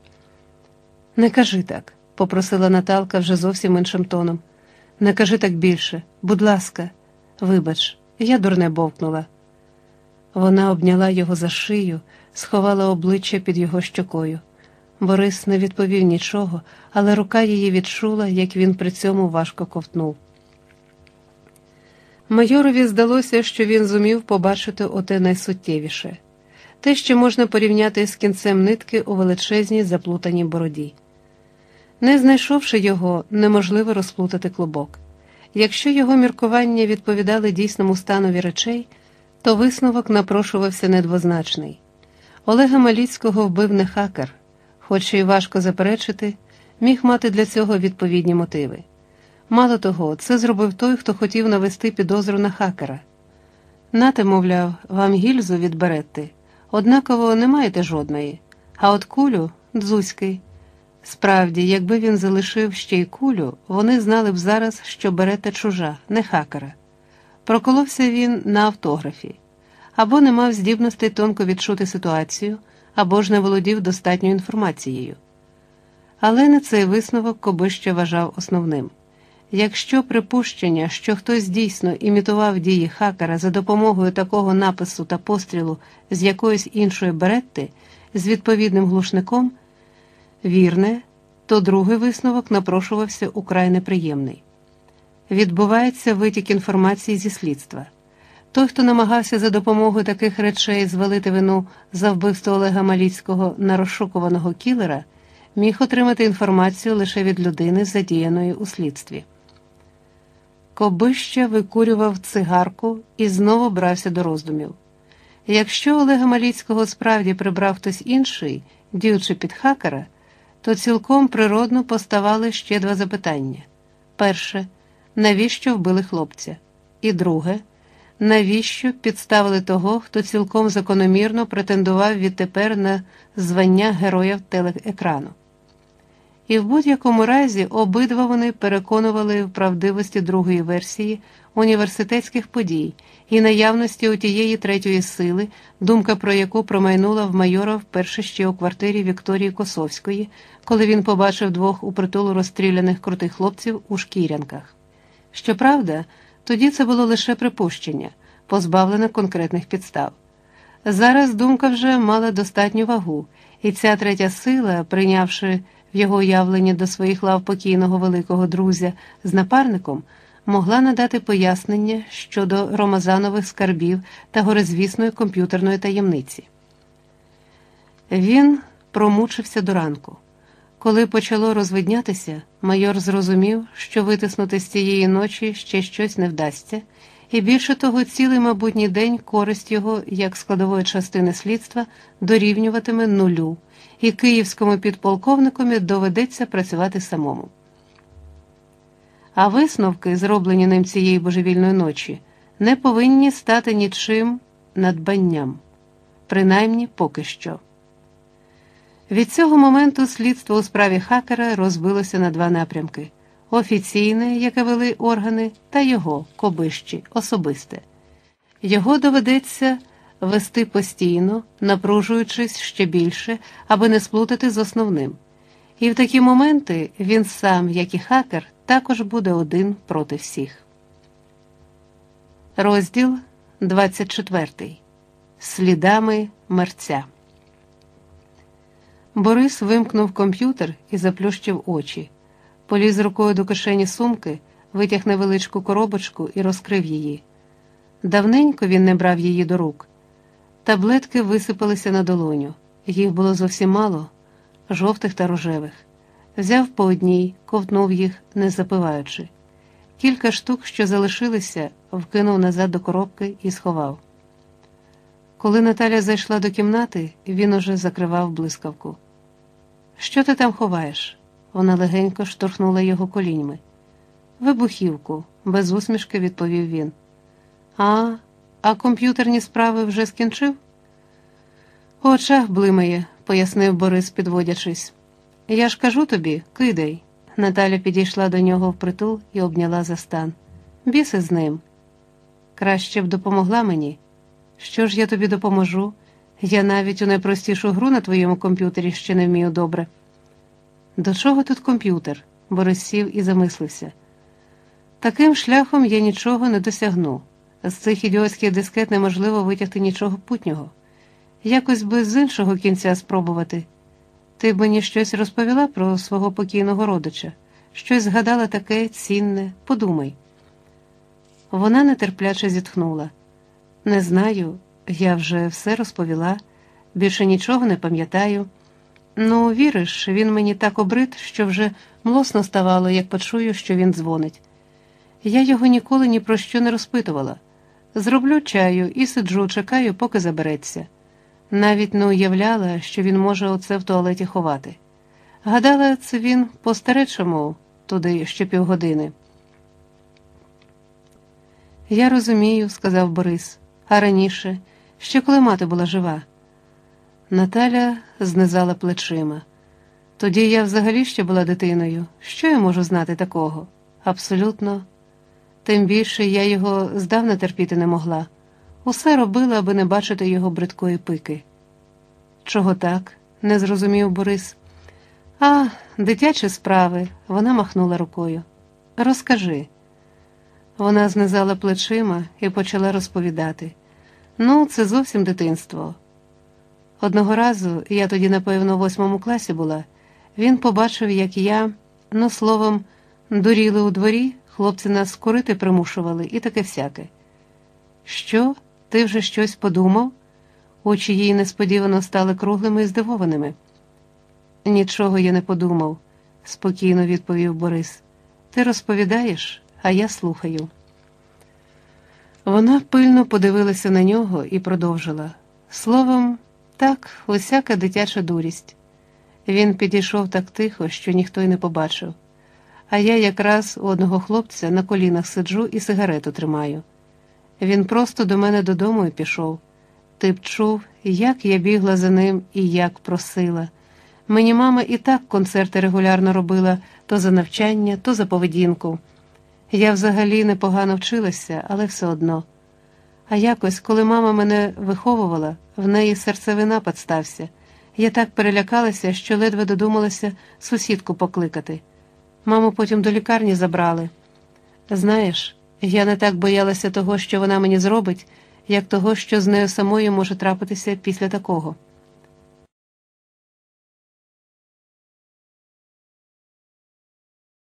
Не кажи так, попросила Наталка вже зовсім іншим тоном. Не кажи так більше, будь ласка, вибач, я дурне бовкнула. Вона обняла його за шию, сховала обличчя під його щокою. Борис не відповів нічого, але рука її відчула, як він при цьому важко ковтнув. Майорові здалося, що він зумів побачити оте найсуттєвіше. Те, що можна порівняти з кінцем нитки у величезній заплутаній бороді. Не знайшовши його, неможливо розплутати клубок. Якщо його міркування відповідали дійсному станові речей, то висновок напрошувався недвозначний. Олега Маліцького вбив не хакер, хоч і важко заперечити, міг мати для цього відповідні мотиви. Мало того, це зробив той, хто хотів навести підозру на хакера. Нате, мовляв, вам гільзу від Беретти, однаково не маєте жодної, а от кулю – Дзузький. Справді, якби він залишив ще й кулю, вони знали б зараз, що Беретта чужа, не хакера. Проколовся він на автографі. Або не мав здібностей тонко відчути ситуацію, або ж не володів достатньою інформацією. Але не цей висновок Кобища вважав основним. Якщо припущення, що хтось дійсно імітував дії хакера за допомогою такого напису та пострілу з якоїсь іншої Беретти з відповідним глушником вірне, то другий висновок напрошувався украй неприємний. Відбувається витік інформації зі слідства. Той, хто намагався за допомогою таких речей звалити вину за вбивство Олега Маліцького на розшукуваного кілера, міг отримати інформацію лише від людини, задіяної у слідстві. Кобища викурював цигарку і знову брався до роздумів. Якщо Олега Маліцького справді прибрав хтось інший, діючи під хакера, то цілком природно поставали ще два запитання. Перше – навіщо вбили хлопця? І друге, навіщо підставили того, хто цілком закономірно претендував відтепер на звання героя телеекрану? І в будь-якому разі обидва вони переконували в правдивості другої версії університетських подій і наявності у тієї третьої сили, думка про яку промайнула в Майора вперше ще у квартирі Вікторії Косовської, коли він побачив двох упритулу розстріляних крутих хлопців у шкірянках. Щоправда, тоді це було лише припущення, позбавлене конкретних підстав. Зараз думка вже мала достатню вагу, і ця третя сила, прийнявши в його уявленні до своїх лав покійного великого друзя з напарником, могла надати пояснення щодо Ромазанових скарбів та горизвісної комп'ютерної таємниці. Він промучився до ранку. Коли почало розвиднятися, майор зрозумів, що витиснути з цієї ночі ще щось не вдасться, і більше того, цілий мабутній день користь його, як складової частини слідства, дорівнюватиме нулю, і київському підполковникові доведеться працювати самому. А висновки, зроблені ним цієї божевільної ночі, не повинні стати нічим надбанням, принаймні поки що. Від цього моменту слідство у справі хакера розбилося на два напрямки – офіційне, яке вели органи, та його, Кобищі, особисте. Його доведеться вести постійно, напружуючись ще більше, аби не сплутати з основним. І в такі моменти він сам, як і хакер, також буде один проти всіх. Розділ 24. Слідами мерця. Борис вимкнув комп'ютер і заплющив очі. Поліз рукою до кишені сумки, витяг невеличку коробочку і розкрив її. Давненько він не брав її до рук. Таблетки висипалися на долоню. Їх було зовсім мало, жовтих та рожевих. Взяв по одній, ковтнув їх, не запиваючи. Кілька штук, що залишилися, вкинув назад до коробки і сховав. Коли Наталя зайшла до кімнати, він уже закривав блискавку. «Що ти там ховаєш?» Вона легенько штурхнула його коліньми. «Вибухівку», – без усмішки відповів він. А комп'ютерні справи вже скінчив?» «У очах блимає», – пояснив Борис, підводячись. «Я ж кажу тобі, кидай. Наталя підійшла до нього впритул і обняла за стан. «Біси з ним. Краще б допомогла мені. Що ж я тобі допоможу? Я навіть у найпростішу гру на твоєму комп'ютері ще не вмію добре». «До чого тут комп'ютер?» – Борис сів і замислився. «Таким шляхом я нічого не досягну. З цих ідіотських дискет неможливо витягти нічого путнього. Якось би з іншого кінця спробувати. Ти б мені щось розповіла про свого покійного родича? Щось згадала таке цінне? Подумай». Вона нетерпляче зітхнула. «Не знаю, я вже все розповіла, більше нічого не пам'ятаю. Ну, віриш, він мені так обрид, що вже млосно ставало, як почую, що він дзвонить. Я його ніколи ні про що не розпитувала. Зроблю чаю і сиджу, чекаю, поки забереться. Навіть не уявляла, що він може оце в туалеті ховати. Гадала, це він по-старечому туди ще півгодини». «Я розумію», – сказав Борис, «а раніше, ще коли мати була жива». Наталя знизала плечима. «Тоді я взагалі ще була дитиною. Що я можу знати такого? Абсолютно. Тим більше я його здавна терпіти не могла. Усе робила, аби не бачити його бридкої пики». «Чого так?» – не зрозумів Борис. «А, дитячі справи», – вона махнула рукою. «Розкажи». Вона знизала плечима і почала розповідати. «Ну, це зовсім дитинство. Одного разу, я тоді, напевно, в 8 класі була, він побачив, як я, ну, словом, дуріли у дворі, хлопці нас курити примушували і таке всяке». «Що? Ти вже щось подумав?» Очі їй несподівано стали круглими і здивованими. «Нічого я не подумав», – спокійно відповів Борис. «Ти розповідаєш, а я слухаю». Вона пильно подивилася на нього і продовжила. «Словом, так, усяка дитяча дурість. Він підійшов так тихо, що ніхто й не побачив. А я якраз у одного хлопця на колінах сиджу і сигарету тримаю. Він просто до мене додому і пішов. Ти б чув, як я бігла за ним і як просила. Мені мама і так концерти регулярно робила, то за навчання, то за поведінку. Я взагалі непогано вчилася, але все одно. А якось, коли мама мене виховувала, в неї серцевий напад стався. Я так перелякалася, що ледве додумалася сусідку покликати. Маму потім до лікарні забрали. Знаєш, я не так боялася того, що вона мені зробить, як того, що з нею самою може трапитися після такого».